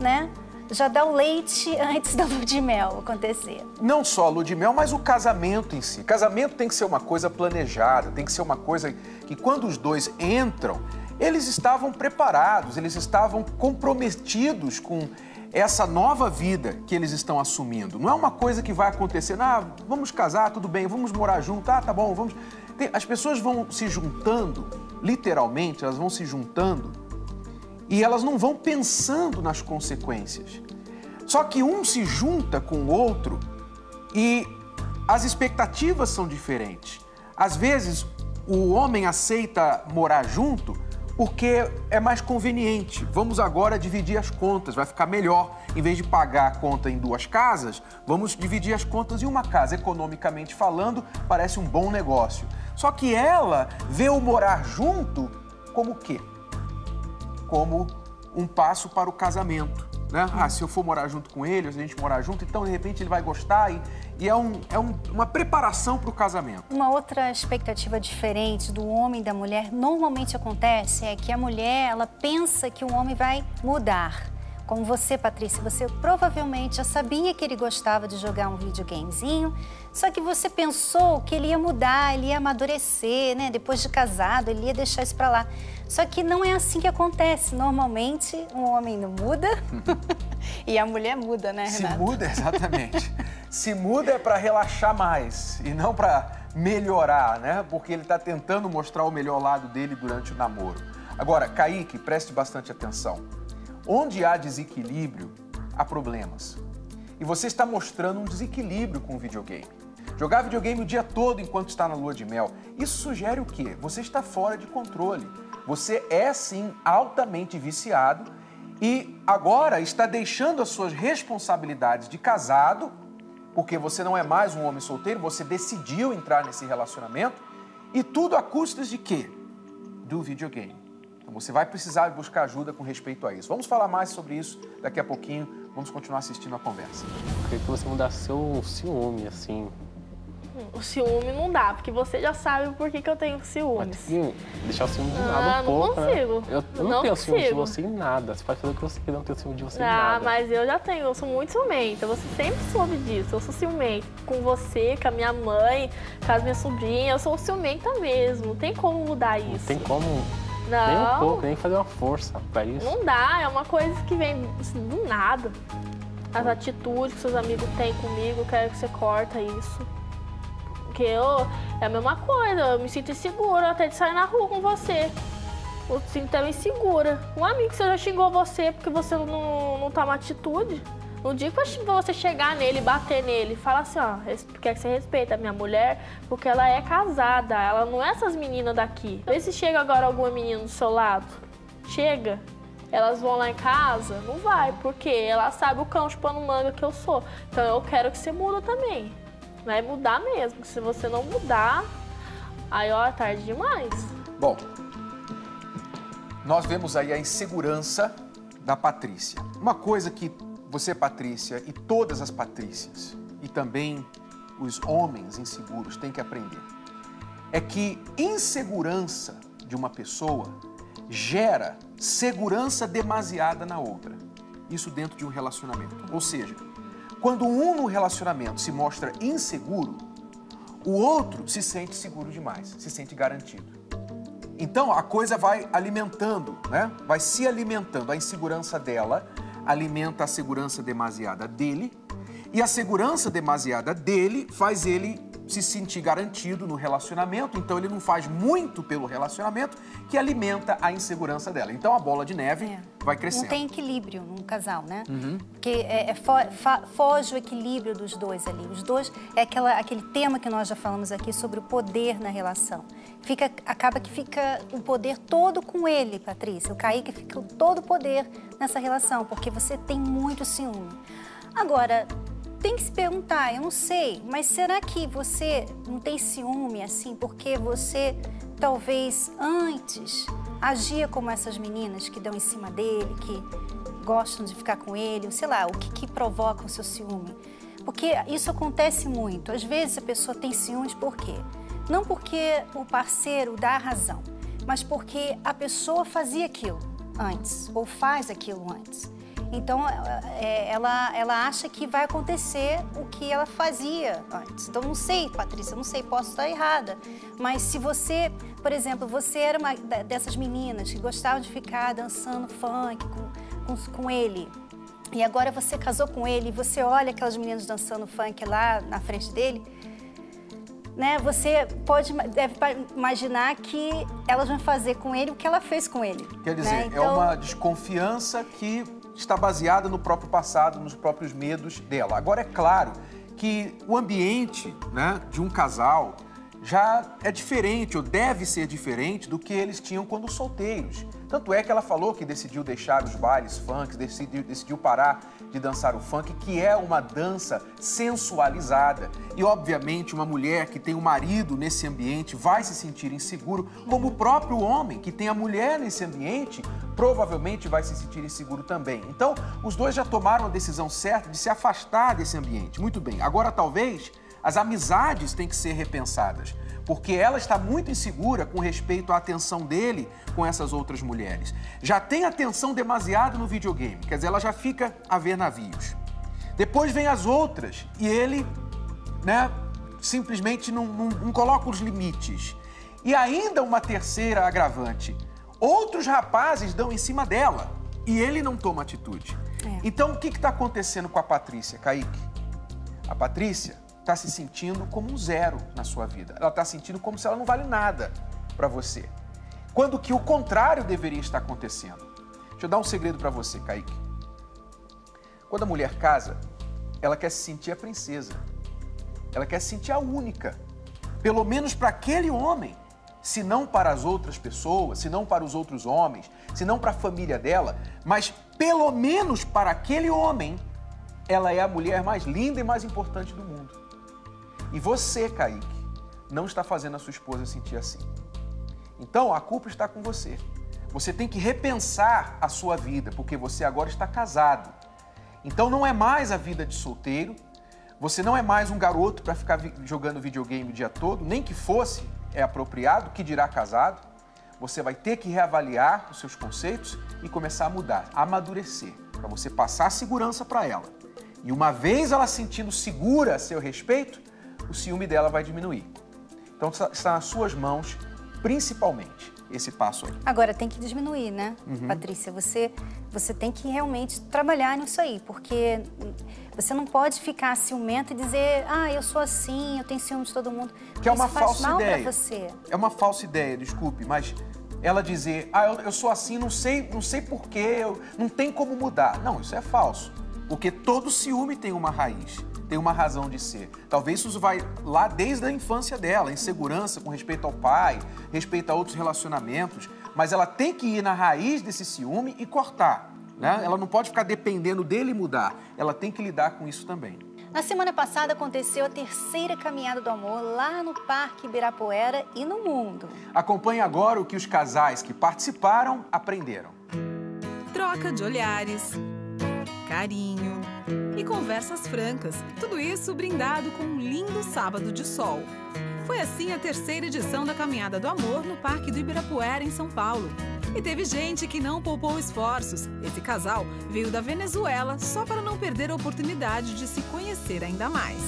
né? Já dá o leite antes da lua de mel acontecer. Não só a lua de mel, mas o casamento em si. Casamento tem que ser uma coisa planejada, tem que ser uma coisa que quando os dois entram, eles estavam preparados, eles estavam comprometidos com essa nova vida que eles estão assumindo. Não é uma coisa que vai acontecer, ah, vamos casar, tudo bem, vamos morar junto, ah, tá bom, vamos... As pessoas vão se juntando, literalmente, elas vão se juntando e elas não vão pensando nas consequências. Só que um se junta com o outro e as expectativas são diferentes. Às vezes, o homem aceita morar junto porque é mais conveniente. Vamos agora dividir as contas, vai ficar melhor. Em vez de pagar a conta em duas casas, vamos dividir as contas em uma casa. Economicamente falando, parece um bom negócio. Só que ela vê o morar junto como o quê? Como um passo para o casamento, né? Ah, se eu for morar junto com ele, se a gente morar junto, então, de repente, ele vai gostar e é uma preparação para o casamento. Uma outra expectativa diferente do homem e da mulher, normalmente acontece, é que a mulher, ela pensa que o homem vai mudar. Como você, Patrícia, você provavelmente já sabia que ele gostava de jogar um videogamezinho, só que você pensou que ele ia mudar, ele ia amadurecer, né? Depois de casado, ele ia deixar isso pra lá. Só que não é assim que acontece. Normalmente, um homem não muda e a mulher muda, né, Renato? Se muda, exatamente. Se muda é pra relaxar mais e não pra melhorar, né? Porque ele tá tentando mostrar o melhor lado dele durante o namoro. Agora, Kaique, preste bastante atenção. Onde há desequilíbrio, há problemas. E você está mostrando um desequilíbrio com o videogame. Jogar videogame o dia todo enquanto está na lua de mel, isso sugere o quê? Você está fora de controle. Você é, sim, altamente viciado e agora está deixando as suas responsabilidades de casado, porque você não é mais um homem solteiro, você decidiu entrar nesse relacionamento, e tudo a custas de quê? Do videogame. Você vai precisar buscar ajuda com respeito a isso. Vamos falar mais sobre isso daqui a pouquinho. Vamos continuar assistindo a conversa. Eu creio que você mudar seu ciúme, assim. O ciúme não dá, porque você já sabe por que eu tenho ciúmes. Mas, deixar o ciúme de nada um pouco, né? Eu não consigo. Eu não tenho ciúme de você em nada. Você pode fazer o que você quiser, não tenho ciúme de você em nada. Ah, mas eu já tenho. Eu sou muito ciumenta. Você sempre soube disso. Eu sou ciumenta com você, com a minha mãe, com as minhas sobrinhas. Eu sou ciumenta mesmo. Não tem como mudar isso. Não tem como... Não. Nem um pouco, nem fazer uma força pra isso. Não dá, é uma coisa que vem assim, do nada. As atitudes que seus amigos têm comigo, eu quero que você corta isso. Porque é a mesma coisa, eu me sinto insegura até de sair na rua com você. Eu me sinto até insegura. Um amigo que você já xingou você porque você não toma atitude. Não digo pra você chegar nele, bater nele, fala assim, ó, quer que você respeita a minha mulher, porque ela é casada, ela não é essas meninas daqui. Vê se chega agora alguma menina do seu lado, chega, elas vão lá em casa, não vai, porque ela sabe o cão chupando manga que eu sou. Então eu quero que você muda também, vai mudar mesmo, se você não mudar, aí ó, é tarde demais. Bom, nós vemos aí a insegurança da Patrícia, uma coisa que você, Patrícia, e todas as Patrícias, e também os homens inseguros, têm que aprender. É que insegurança de uma pessoa gera segurança demasiada na outra. Isso dentro de um relacionamento. Ou seja, quando um no relacionamento se mostra inseguro, o outro se sente seguro demais, se sente garantido. Então, a coisa vai alimentando, né? Vai se alimentando. A insegurança dela alimenta a segurança demasiada dele e a segurança demasiada dele faz ele se sentir garantido no relacionamento, então ele não faz muito pelo relacionamento que alimenta a insegurança dela. Então a bola de neve vai crescendo. Não tem equilíbrio num casal, né? Uhum. Porque foge o equilíbrio dos dois ali. Os dois, é aquele tema que nós já falamos aqui sobre o poder na relação. Acaba que fica o poder todo com ele, Patrícia. O Kaique fica todo o poder nessa relação, porque você tem muito ciúme. Agora, tem que se perguntar, eu não sei, mas será que você não tem ciúme, assim, porque você, talvez, antes, agia como essas meninas que dão em cima dele, que gostam de ficar com ele, sei lá, o que provoca o seu ciúme. Porque isso acontece muito. Às vezes a pessoa tem ciúmes por quê? Não porque o parceiro dá a razão, mas porque a pessoa fazia aquilo antes, ou faz aquilo antes. Então, ela acha que vai acontecer o que ela fazia antes. Então, não sei, Patrícia, não sei, posso estar errada. Mas se você, por exemplo, você era uma dessas meninas que gostavam de ficar dançando funk com ele, e agora você casou com ele, e você olha aquelas meninas dançando funk lá na frente dele, né? Você deve imaginar que elas vão fazer com ele o que ela fez com ele. Quer dizer, né? Então, é uma desconfiança que está baseada no próprio passado, nos próprios medos dela. Agora, é claro que o ambiente, né, de um casal já é diferente, ou deve ser diferente, do que eles tinham quando solteiros. Tanto é que ela falou que decidiu deixar os bailes funk, decidiu parar de dançar o funk, que é uma dança sensualizada. E, obviamente, uma mulher que tem um marido nesse ambiente vai se sentir inseguro, como o próprio homem que tem a mulher nesse ambiente provavelmente vai se sentir inseguro também. Então, os dois já tomaram a decisão certa de se afastar desse ambiente. Muito bem, agora talvez as amizades têm que ser repensadas, porque ela está muito insegura com respeito à atenção dele com essas outras mulheres. Já tem atenção demasiada no videogame, quer dizer, ela já fica a ver navios. Depois vem as outras e ele, né, simplesmente não coloca os limites. E ainda uma terceira agravante, outros rapazes dão em cima dela e ele não toma atitude. Então, o que está acontecendo com a Patrícia, Kaique? A Patrícia está se sentindo como um zero na sua vida. Ela está sentindo como se ela não vale nada para você. Quando que o contrário deveria estar acontecendo. Deixa eu dar um segredo para você, Kaique. Quando a mulher casa, ela quer se sentir a princesa. Ela quer se sentir a única. Pelo menos para aquele homem, se não para as outras pessoas, se não para os outros homens, se não para a família dela, mas pelo menos para aquele homem, ela é a mulher mais linda e mais importante do mundo. E você, Kaique, não está fazendo a sua esposa sentir assim. Então, a culpa está com você. Você tem que repensar a sua vida, porque você agora está casado. Então, não é mais a vida de solteiro, você não é mais um garoto para ficar jogando videogame o dia todo, nem que fosse, é apropriado, que dirá casado. Você vai ter que reavaliar os seus conceitos e começar a mudar, a amadurecer, para você passar segurança para ela. E uma vez ela sentindo segura a seu respeito, o ciúme dela vai diminuir. Então, está nas suas mãos, principalmente, esse passo aí. Agora, tem que diminuir, né, Patrícia? Você tem que realmente trabalhar nisso aí, porque você não pode ficar ciumenta e dizer, ah, eu sou assim, eu tenho ciúme de todo mundo. Que é uma falsa ideia. Pra você. É uma falsa ideia, desculpe, mas ela dizer, ah, eu sou assim, não sei porquê, não tem como mudar. Não, isso é falso, porque todo ciúme tem uma raiz. Tem uma razão de ser. Talvez isso vai lá desde a infância dela, insegurança com respeito ao pai, respeito a outros relacionamentos, mas ela tem que ir na raiz desse ciúme e cortar, né? Ela não pode ficar dependendo dele e mudar, ela tem que lidar com isso também. Na semana passada aconteceu a terceira caminhada do amor lá no Parque Ibirapuera e no mundo. Acompanhe agora o que os casais que participaram aprenderam. Troca de olhares, carinho e conversas francas, tudo isso brindado com um lindo sábado de sol. Foi assim a terceira edição da Caminhada do Amor no Parque do Ibirapuera, em São Paulo. E teve gente que não poupou esforços. Esse casal veio da Venezuela só para não perder a oportunidade de se conhecer ainda mais.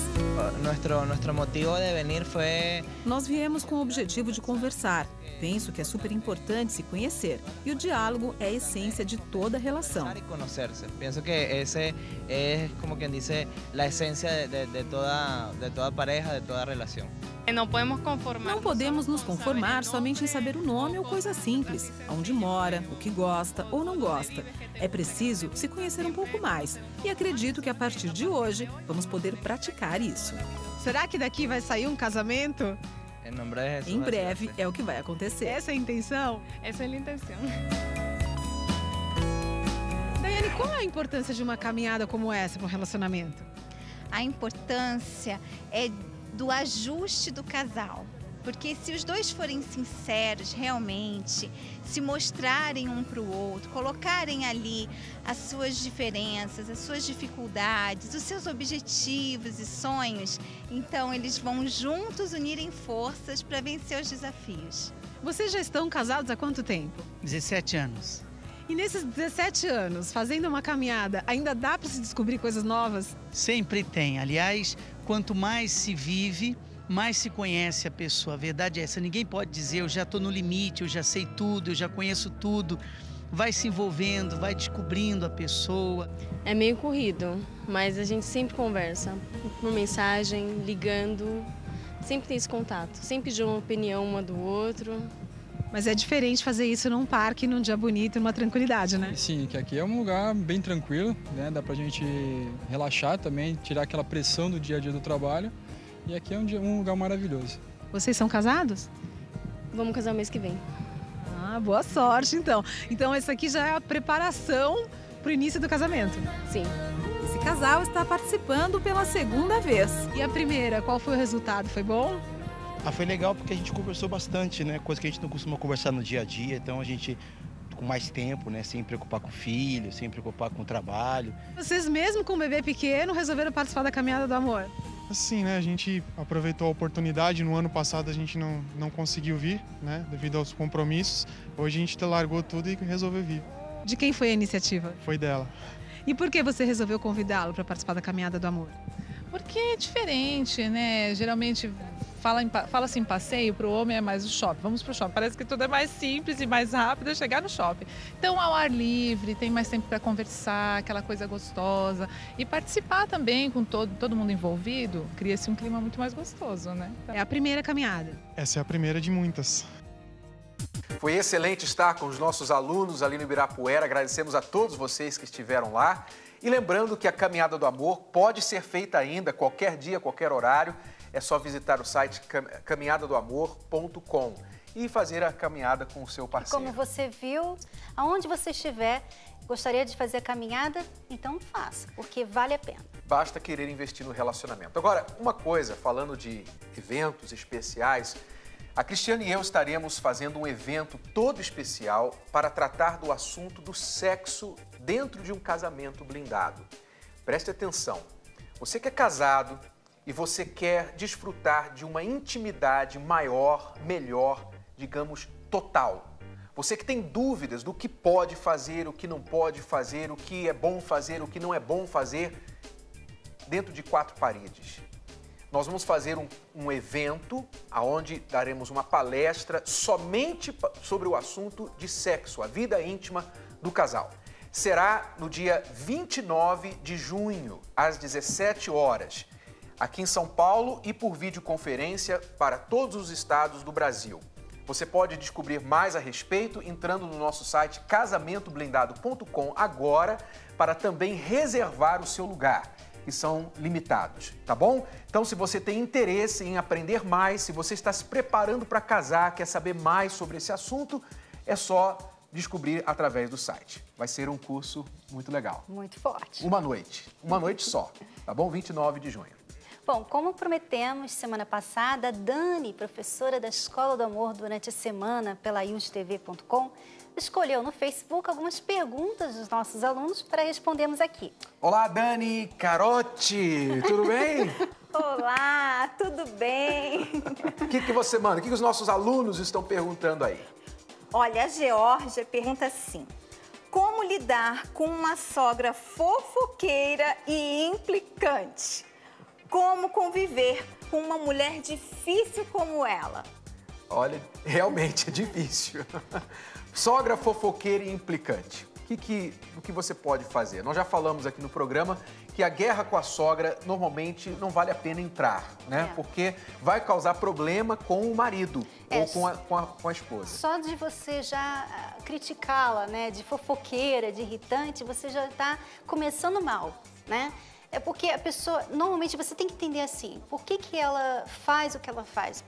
Nosso motivo de vir foi... Nós viemos com o objetivo de conversar. Penso que é super importante se conhecer. E o diálogo é a essência de toda relação. Penso que esse é, como quem diz, a essência de toda pareja, de toda relação. Não podemos nos conformar somente em saber o nome ou coisa simples, onde mora, o que gosta ou não gosta. É preciso se conhecer um pouco mais e acredito que a partir de hoje vamos poder praticar isso. Será que daqui vai sair um casamento? Em breve é o que vai acontecer. Essa é a intenção? Essa é a intenção. Daiane, qual é a importância de uma caminhada como essa para um relacionamento? A importância é do ajuste do casal, Porque se os dois forem sinceros realmente, se mostrarem um para o outro, colocarem ali as suas diferenças, as suas dificuldades, os seus objetivos e sonhos, então eles vão juntos unirem forças para vencer os desafios. Vocês já estão casados há quanto tempo? 17 anos. E nesses 17 anos, fazendo uma caminhada, ainda dá para se descobrir coisas novas? Sempre tem. Aliás, quanto mais se vive, mais se conhece a pessoa. A verdade é essa, ninguém pode dizer, eu já estou no limite, eu já sei tudo, eu já conheço tudo. Vai se envolvendo, vai descobrindo a pessoa. É meio corrido, mas a gente sempre conversa, por mensagem, ligando, sempre tem esse contato, sempre pediu uma opinião uma do outro. Mas é diferente fazer isso num parque, num dia bonito, numa tranquilidade, né? Sim, que aqui é um lugar bem tranquilo, né? Dá pra gente relaxar também, tirar aquela pressão do dia a dia do trabalho. E aqui é um lugar maravilhoso. Vocês são casados? Vamos casar mês que vem. Ah, boa sorte, então. Então, essa aqui já é a preparação para o início do casamento. Sim. Esse casal está participando pela segunda vez. E a primeira, qual foi o resultado? Foi bom? Ah, foi legal porque a gente conversou bastante, né? Coisa que a gente não costuma conversar no dia a dia. Então, a gente, com mais tempo, né? Sem preocupar com o filho, sem preocupar com o trabalho. Vocês mesmo com o bebê pequeno resolveram participar da Caminhada do Amor? Assim, né, a gente aproveitou a oportunidade, no ano passado a gente não conseguiu vir, né, devido aos compromissos. Hoje a gente largou tudo e resolveu vir. De quem foi a iniciativa? Foi dela. E por que você resolveu convidá-lo para participar da Caminhada do Amor? Porque é diferente, né, geralmente fala-se em passeio, para o homem é mais o shopping, vamos para o shopping. Parece que tudo é mais simples e mais rápido é chegar no shopping. Então, ao ar livre, tem mais tempo para conversar, aquela coisa gostosa. E participar também com todo mundo envolvido, cria-se um clima muito mais gostoso, né? É a primeira caminhada. Essa é a primeira de muitas. Foi excelente estar com os nossos alunos ali no Ibirapuera. Agradecemos a todos vocês que estiveram lá. E lembrando que a Caminhada do Amor pode ser feita ainda, qualquer dia, qualquer horário. É só visitar o site caminhadadoamor.com e fazer a caminhada com o seu parceiro. E como você viu, aonde você estiver, gostaria de fazer a caminhada, então faça, porque vale a pena. Basta querer investir no relacionamento. Agora, uma coisa, falando de eventos especiais, a Cristiane e eu estaremos fazendo um evento todo especial para tratar do assunto do sexo dentro de um casamento blindado. Preste atenção, você que é casado e você quer desfrutar de uma intimidade maior, melhor, digamos, total. Você que tem dúvidas do que pode fazer, o que não pode fazer, o que é bom fazer, o que não é bom fazer, dentro de quatro paredes. Nós vamos fazer um evento onde daremos uma palestra somente sobre o assunto de sexo, a vida íntima do casal. Será no dia 29 de junho, às 17 horas. Aqui em São Paulo e por videoconferência para todos os estados do Brasil. Você pode descobrir mais a respeito entrando no nosso site casamentoblindado.com agora para também reservar o seu lugar, que são limitados, tá bom? Então, se você tem interesse em aprender mais, se você está se preparando para casar, quer saber mais sobre esse assunto, é só descobrir através do site. Vai ser um curso muito legal. Muito forte. Uma noite só, tá bom? 29 de junho. Bom, como prometemos semana passada, a Dani, professora da Escola do Amor durante a semana pela iustv.com, escolheu no Facebook algumas perguntas dos nossos alunos para respondermos aqui. Olá, Dani Carotti, tudo bem? Olá, tudo bem? O que você manda? O que os nossos alunos estão perguntando aí? Olha, a Geórgia pergunta assim: como lidar com uma sogra fofoqueira e implicante? Como conviver com uma mulher difícil como ela? Olha, realmente é difícil. Sogra fofoqueira e implicante. O que você pode fazer? Nós já falamos aqui no programa que a guerra com a sogra normalmente não vale a pena entrar, né? É. Porque vai causar problema com o marido ou com a esposa. Só de você já criticá-la, né? De fofoqueira, de irritante, você já está começando mal, né? É porque a pessoa, normalmente você tem que entender assim, por que que ela faz o que ela faz?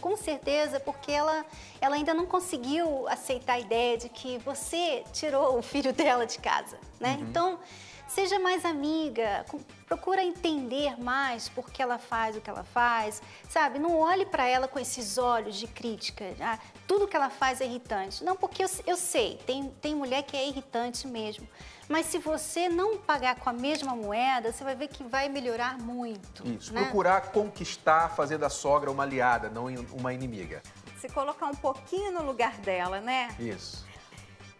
Com certeza, porque ela ainda não conseguiu aceitar a ideia de que você tirou o filho dela de casa, né? Uhum. Então, Seja mais amiga, procura entender mais por que ela faz o que ela faz, sabe? Não olhe para ela com esses olhos de crítica, ah, tudo que ela faz é irritante. Não, porque eu sei, tem mulher que é irritante mesmo, mas se você não pagar com a mesma moeda, você vai ver que vai melhorar muito. Isso, né? Procurar conquistar, fazer da sogra uma aliada, não uma inimiga. Se colocar um pouquinho no lugar dela, né? Isso.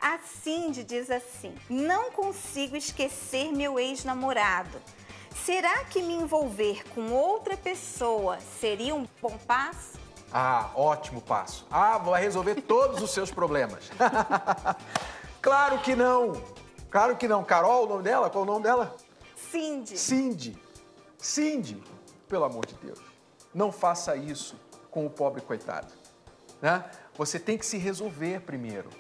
A Cindy diz assim: não consigo esquecer meu ex-namorado. Será que me envolver com outra pessoa seria um bom passo? Ah, ótimo passo. Ah, vai resolver todos os seus problemas. Claro que não. Claro que não. Carol, o nome dela? Qual o nome dela? Cindy. Cindy. Cindy, pelo amor de Deus, não faça isso com o pobre coitado, né? Você tem que se resolver primeiro.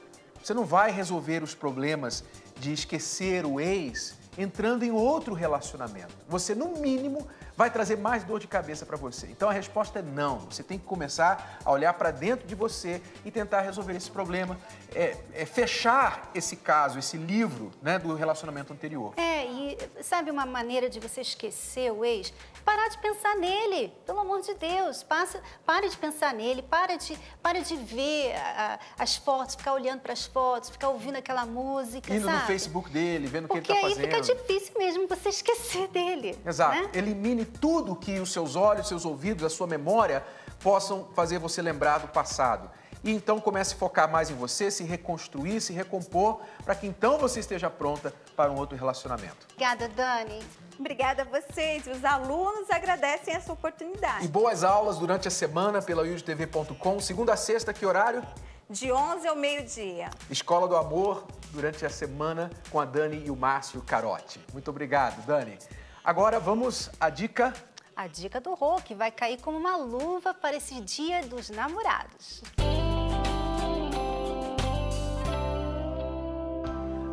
Você não vai resolver os problemas de esquecer o ex entrando em outro relacionamento. Você, no mínimo, vai trazer mais dor de cabeça para você. Então, a resposta é não. Você tem que começar a olhar para dentro de você e tentar resolver esse problema, fechar esse caso, esse livro, né, do relacionamento anterior. É, e sabe uma maneira de você esquecer o ex? Parar de pensar nele, pelo amor de Deus. Pare de pensar nele, para de ver as fotos, ficar olhando para as fotos, ficar ouvindo aquela música, indo, sabe, no Facebook dele, vendo o que ele tá fazendo. Porque aí fica difícil mesmo você esquecer dele. Exato. Né? Elimine tudo que os seus olhos, seus ouvidos, a sua memória possam fazer você lembrar do passado. E então comece a focar mais em você, se reconstruir, se recompor, para que então você esteja pronta para um outro relacionamento. Obrigada, Dani. Obrigada a vocês. Os alunos agradecem essa oportunidade. E boas aulas durante a semana pela iudtv.com. Segunda a sexta, que horário? De 11 ao meio-dia. Escola do Amor durante a semana com a Dani e o Márcio Carotti. Muito obrigado, Dani. Agora vamos à dica... A dica do Rô, que vai cair como uma luva para esse Dia dos Namorados.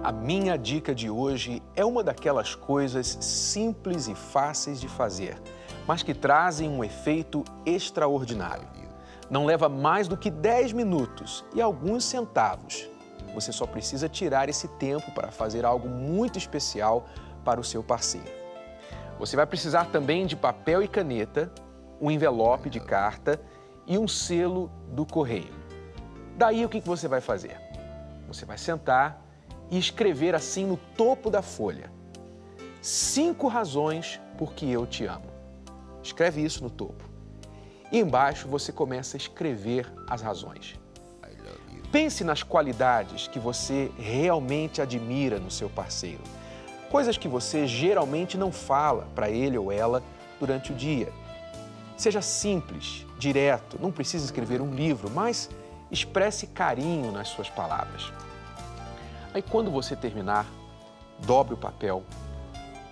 A minha dica de hoje é uma daquelas coisas simples e fáceis de fazer, mas que trazem um efeito extraordinário. Não leva mais do que 10 minutos e alguns centavos. Você só precisa tirar esse tempo para fazer algo muito especial para o seu parceiro. Você vai precisar também de papel e caneta, um envelope de carta e um selo do correio. Daí o que você vai fazer? Você vai sentar e escrever assim no topo da folha: 5 razões por que eu te amo. Escreve isso no topo. E embaixo você começa a escrever as razões. Pense nas qualidades que você realmente admira no seu parceiro. Coisas que você geralmente não fala para ele ou ela durante o dia. Seja simples, direto, não precisa escrever um livro, mas expresse carinho nas suas palavras. Aí, quando você terminar, dobre o papel,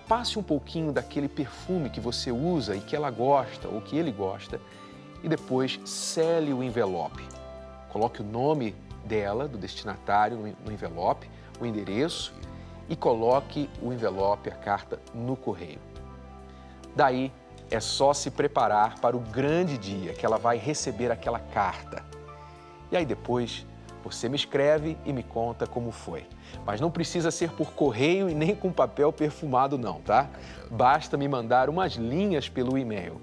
passe um pouquinho daquele perfume que você usa e que ela gosta ou que ele gosta, e depois sele o envelope. Coloque o nome dela, do destinatário, no envelope, o endereço, e coloque o envelope, a carta, no correio. Daí é só se preparar para o grande dia que ela vai receber aquela carta. E aí depois você me escreve e me conta como foi. Mas não precisa ser por correio e nem com papel perfumado não, tá? Basta me mandar umas linhas pelo e-mail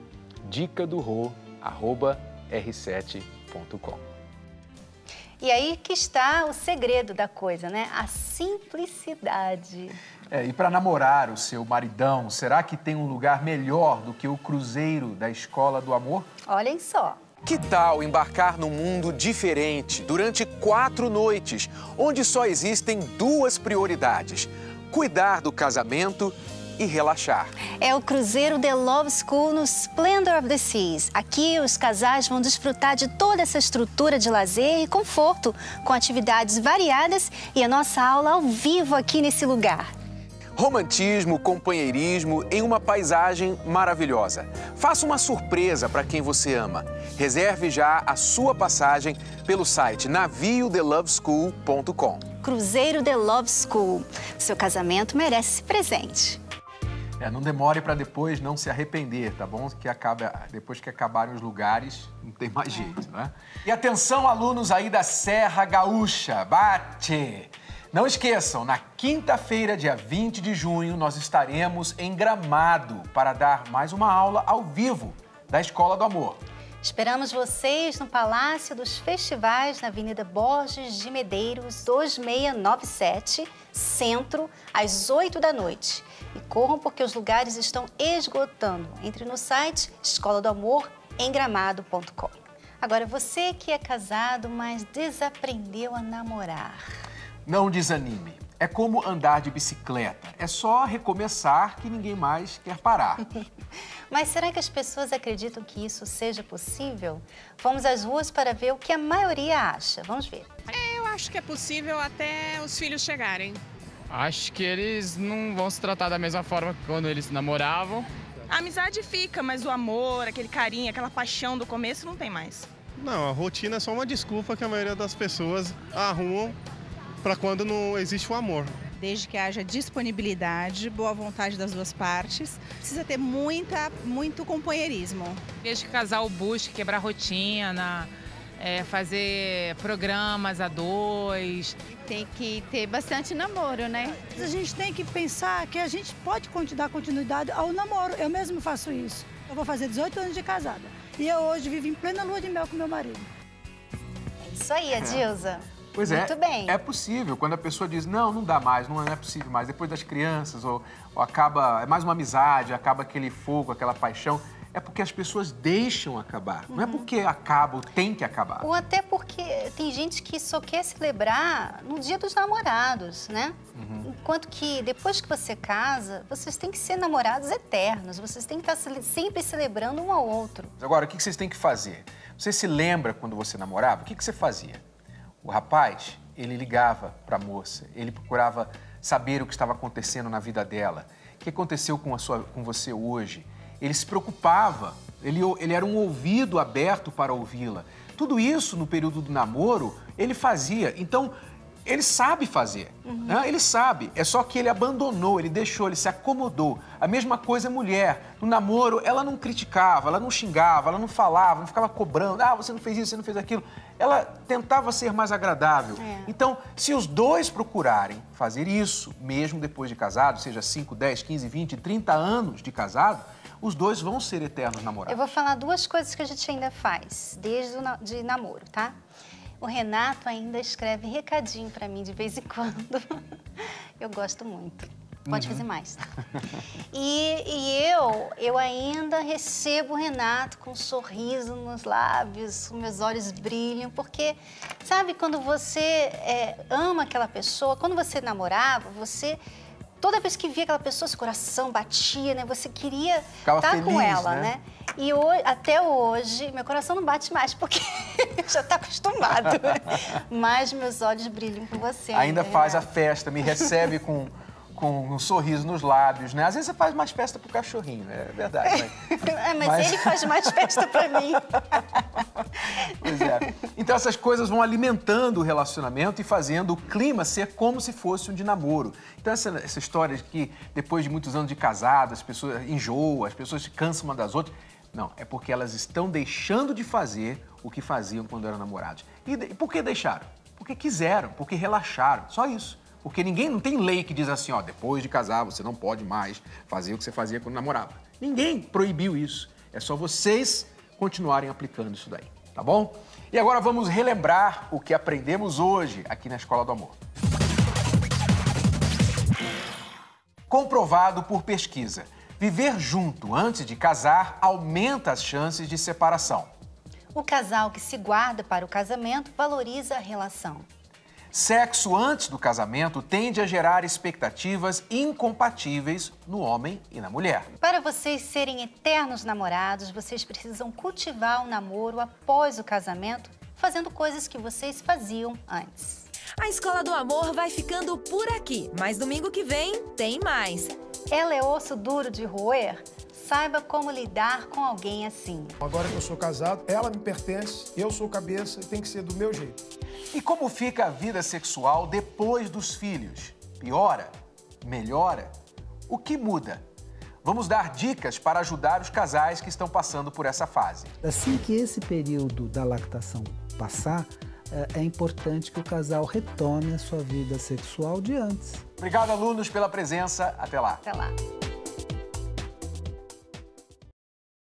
dicadoro@r7.com. E aí que está o segredo da coisa, né? A simplicidade. É, e para namorar o seu maridão, será que tem um lugar melhor do que o cruzeiro da Escola do Amor? Olhem só. Que tal embarcar num mundo diferente durante 4 noites, onde só existem 2 prioridades: cuidar do casamento e relaxar. É o cruzeiro The Love School no Splendor of the Seas. Aqui, os casais vão desfrutar de toda essa estrutura de lazer e conforto, com atividades variadas e a nossa aula ao vivo aqui nesse lugar. Romantismo, companheirismo em uma paisagem maravilhosa. Faça uma surpresa para quem você ama. Reserve já a sua passagem pelo site naviotheloveschool.com. Cruzeiro The Love School. Seu casamento merece esse presente. É, não demore para depois não se arrepender, tá bom? Que acaba, depois que acabarem os lugares, não tem mais jeito, né? E atenção, alunos aí da Serra Gaúcha, bate! Não esqueçam, na quinta-feira, dia 20 de junho, nós estaremos em Gramado para dar mais uma aula ao vivo da Escola do Amor. Esperamos vocês no Palácio dos Festivais, na Avenida Borges de Medeiros, 2697, Centro, às 20h. E corram porque os lugares estão esgotando. Entre no site escoladoamorengramado.com. Agora, você que é casado, mas desaprendeu a namorar. Não desanime. É como andar de bicicleta. É só recomeçar que ninguém mais quer parar. Mas será que as pessoas acreditam que isso seja possível? Vamos às ruas para ver o que a maioria acha. Vamos ver. Eu acho que é possível até os filhos chegarem. Acho que eles não vão se tratar da mesma forma que quando eles namoravam. A amizade fica, mas o amor, aquele carinho, aquela paixão do começo não tem mais. Não, a rotina é só uma desculpa que a maioria das pessoas arrumam para quando não existe o amor. Desde que haja disponibilidade, boa vontade das duas partes, precisa ter muito companheirismo. Desde que o casal busque quebrar rotina, fazer programas a dois. Tem que ter bastante namoro, né? A gente tem que pensar que a gente pode dar continuidade ao namoro. Eu mesmo faço isso. Eu vou fazer 18 anos de casada e eu hoje vivo em plena lua de mel com meu marido. É isso aí, Adilza. Pois é, muito bem. É possível, quando a pessoa diz, não dá mais, não é possível mais, depois das crianças, ou acaba, é mais uma amizade, acaba aquele fogo, aquela paixão, é porque as pessoas deixam acabar, não é porque acaba ou tem que acabar. Ou até porque tem gente que só quer celebrar no dia dos namorados, né? Enquanto que depois que você casa, vocês têm que ser namorados eternos, vocês têm que estar sempre celebrando um ao outro. Agora, o que vocês têm que fazer? Você se lembra quando você namorava? O que você fazia? O rapaz, ele ligava para a moça, ele procurava saber o que estava acontecendo na vida dela, o que aconteceu com você hoje. Ele se preocupava, ele era um ouvido aberto para ouvi-la. Tudo isso, no período do namoro, ele fazia. Então, ele sabe fazer, né? Ele sabe. É só que ele abandonou, ele deixou, ele se acomodou. A mesma coisa é mulher. No namoro, ela não criticava, ela não xingava, ela não falava, não ficava cobrando. Ah, você não fez isso, você não fez aquilo. Ela tentava ser mais agradável. Então, se os dois procurarem fazer isso, mesmo depois de casado, seja 5, 10, 15, 20, 30 anos de casado, os dois vão ser eternos namorados. Eu vou falar duas coisas que a gente ainda faz, desde de namoro, tá? O Renato ainda escreve recadinho pra mim de vez em quando. Eu gosto muito. Pode fazer mais. E eu ainda recebo o Renato com um sorriso nos lábios, meus olhos brilham, porque, sabe, quando você ama aquela pessoa, quando você namorava, você... Toda vez que via aquela pessoa, seu coração batia, né? Você queria estar com ela, né? E até hoje, meu coração não bate mais, porque já está acostumado. Mas meus olhos brilham com você. Ainda faz a festa, me recebe com um sorriso nos lábios, né? Às vezes você faz mais festa pro cachorrinho, né? É verdade. Mas ele faz mais festa pra mim. Pois é. Então essas coisas vão alimentando o relacionamento e fazendo o clima ser como se fosse um de namoro. Então essa história de que depois de muitos anos de casado, as pessoas enjoam, as pessoas se cansam uma das outras. Não, é porque elas estão deixando de fazer o que faziam quando eram namorados. E por que deixaram? Porque quiseram, porque relaxaram, só isso. Porque não tem lei que diz assim, ó, depois de casar você não pode mais fazer o que você fazia quando namorava. Ninguém proibiu isso. É só vocês continuarem aplicando isso daí, tá bom? E agora vamos relembrar o que aprendemos hoje aqui na Escola do Amor. Comprovado por pesquisa, viver junto antes de casar aumenta as chances de separação. O casal que se guarda para o casamento valoriza a relação. Sexo antes do casamento tende a gerar expectativas incompatíveis no homem e na mulher. Para vocês serem eternos namorados, vocês precisam cultivar o namoro após o casamento, fazendo coisas que vocês faziam antes. A Escola do Amor vai ficando por aqui, mas domingo que vem tem mais. Ela é osso duro de roer? Saiba como lidar com alguém assim. Agora que eu sou casado, ela me pertence, eu sou cabeça e tem que ser do meu jeito. E como fica a vida sexual depois dos filhos? Piora? Melhora? O que muda? Vamos dar dicas para ajudar os casais que estão passando por essa fase. Assim que esse período da lactação passar, é importante que o casal retome a sua vida sexual de antes. Obrigado, alunos, pela presença. Até lá. Até lá.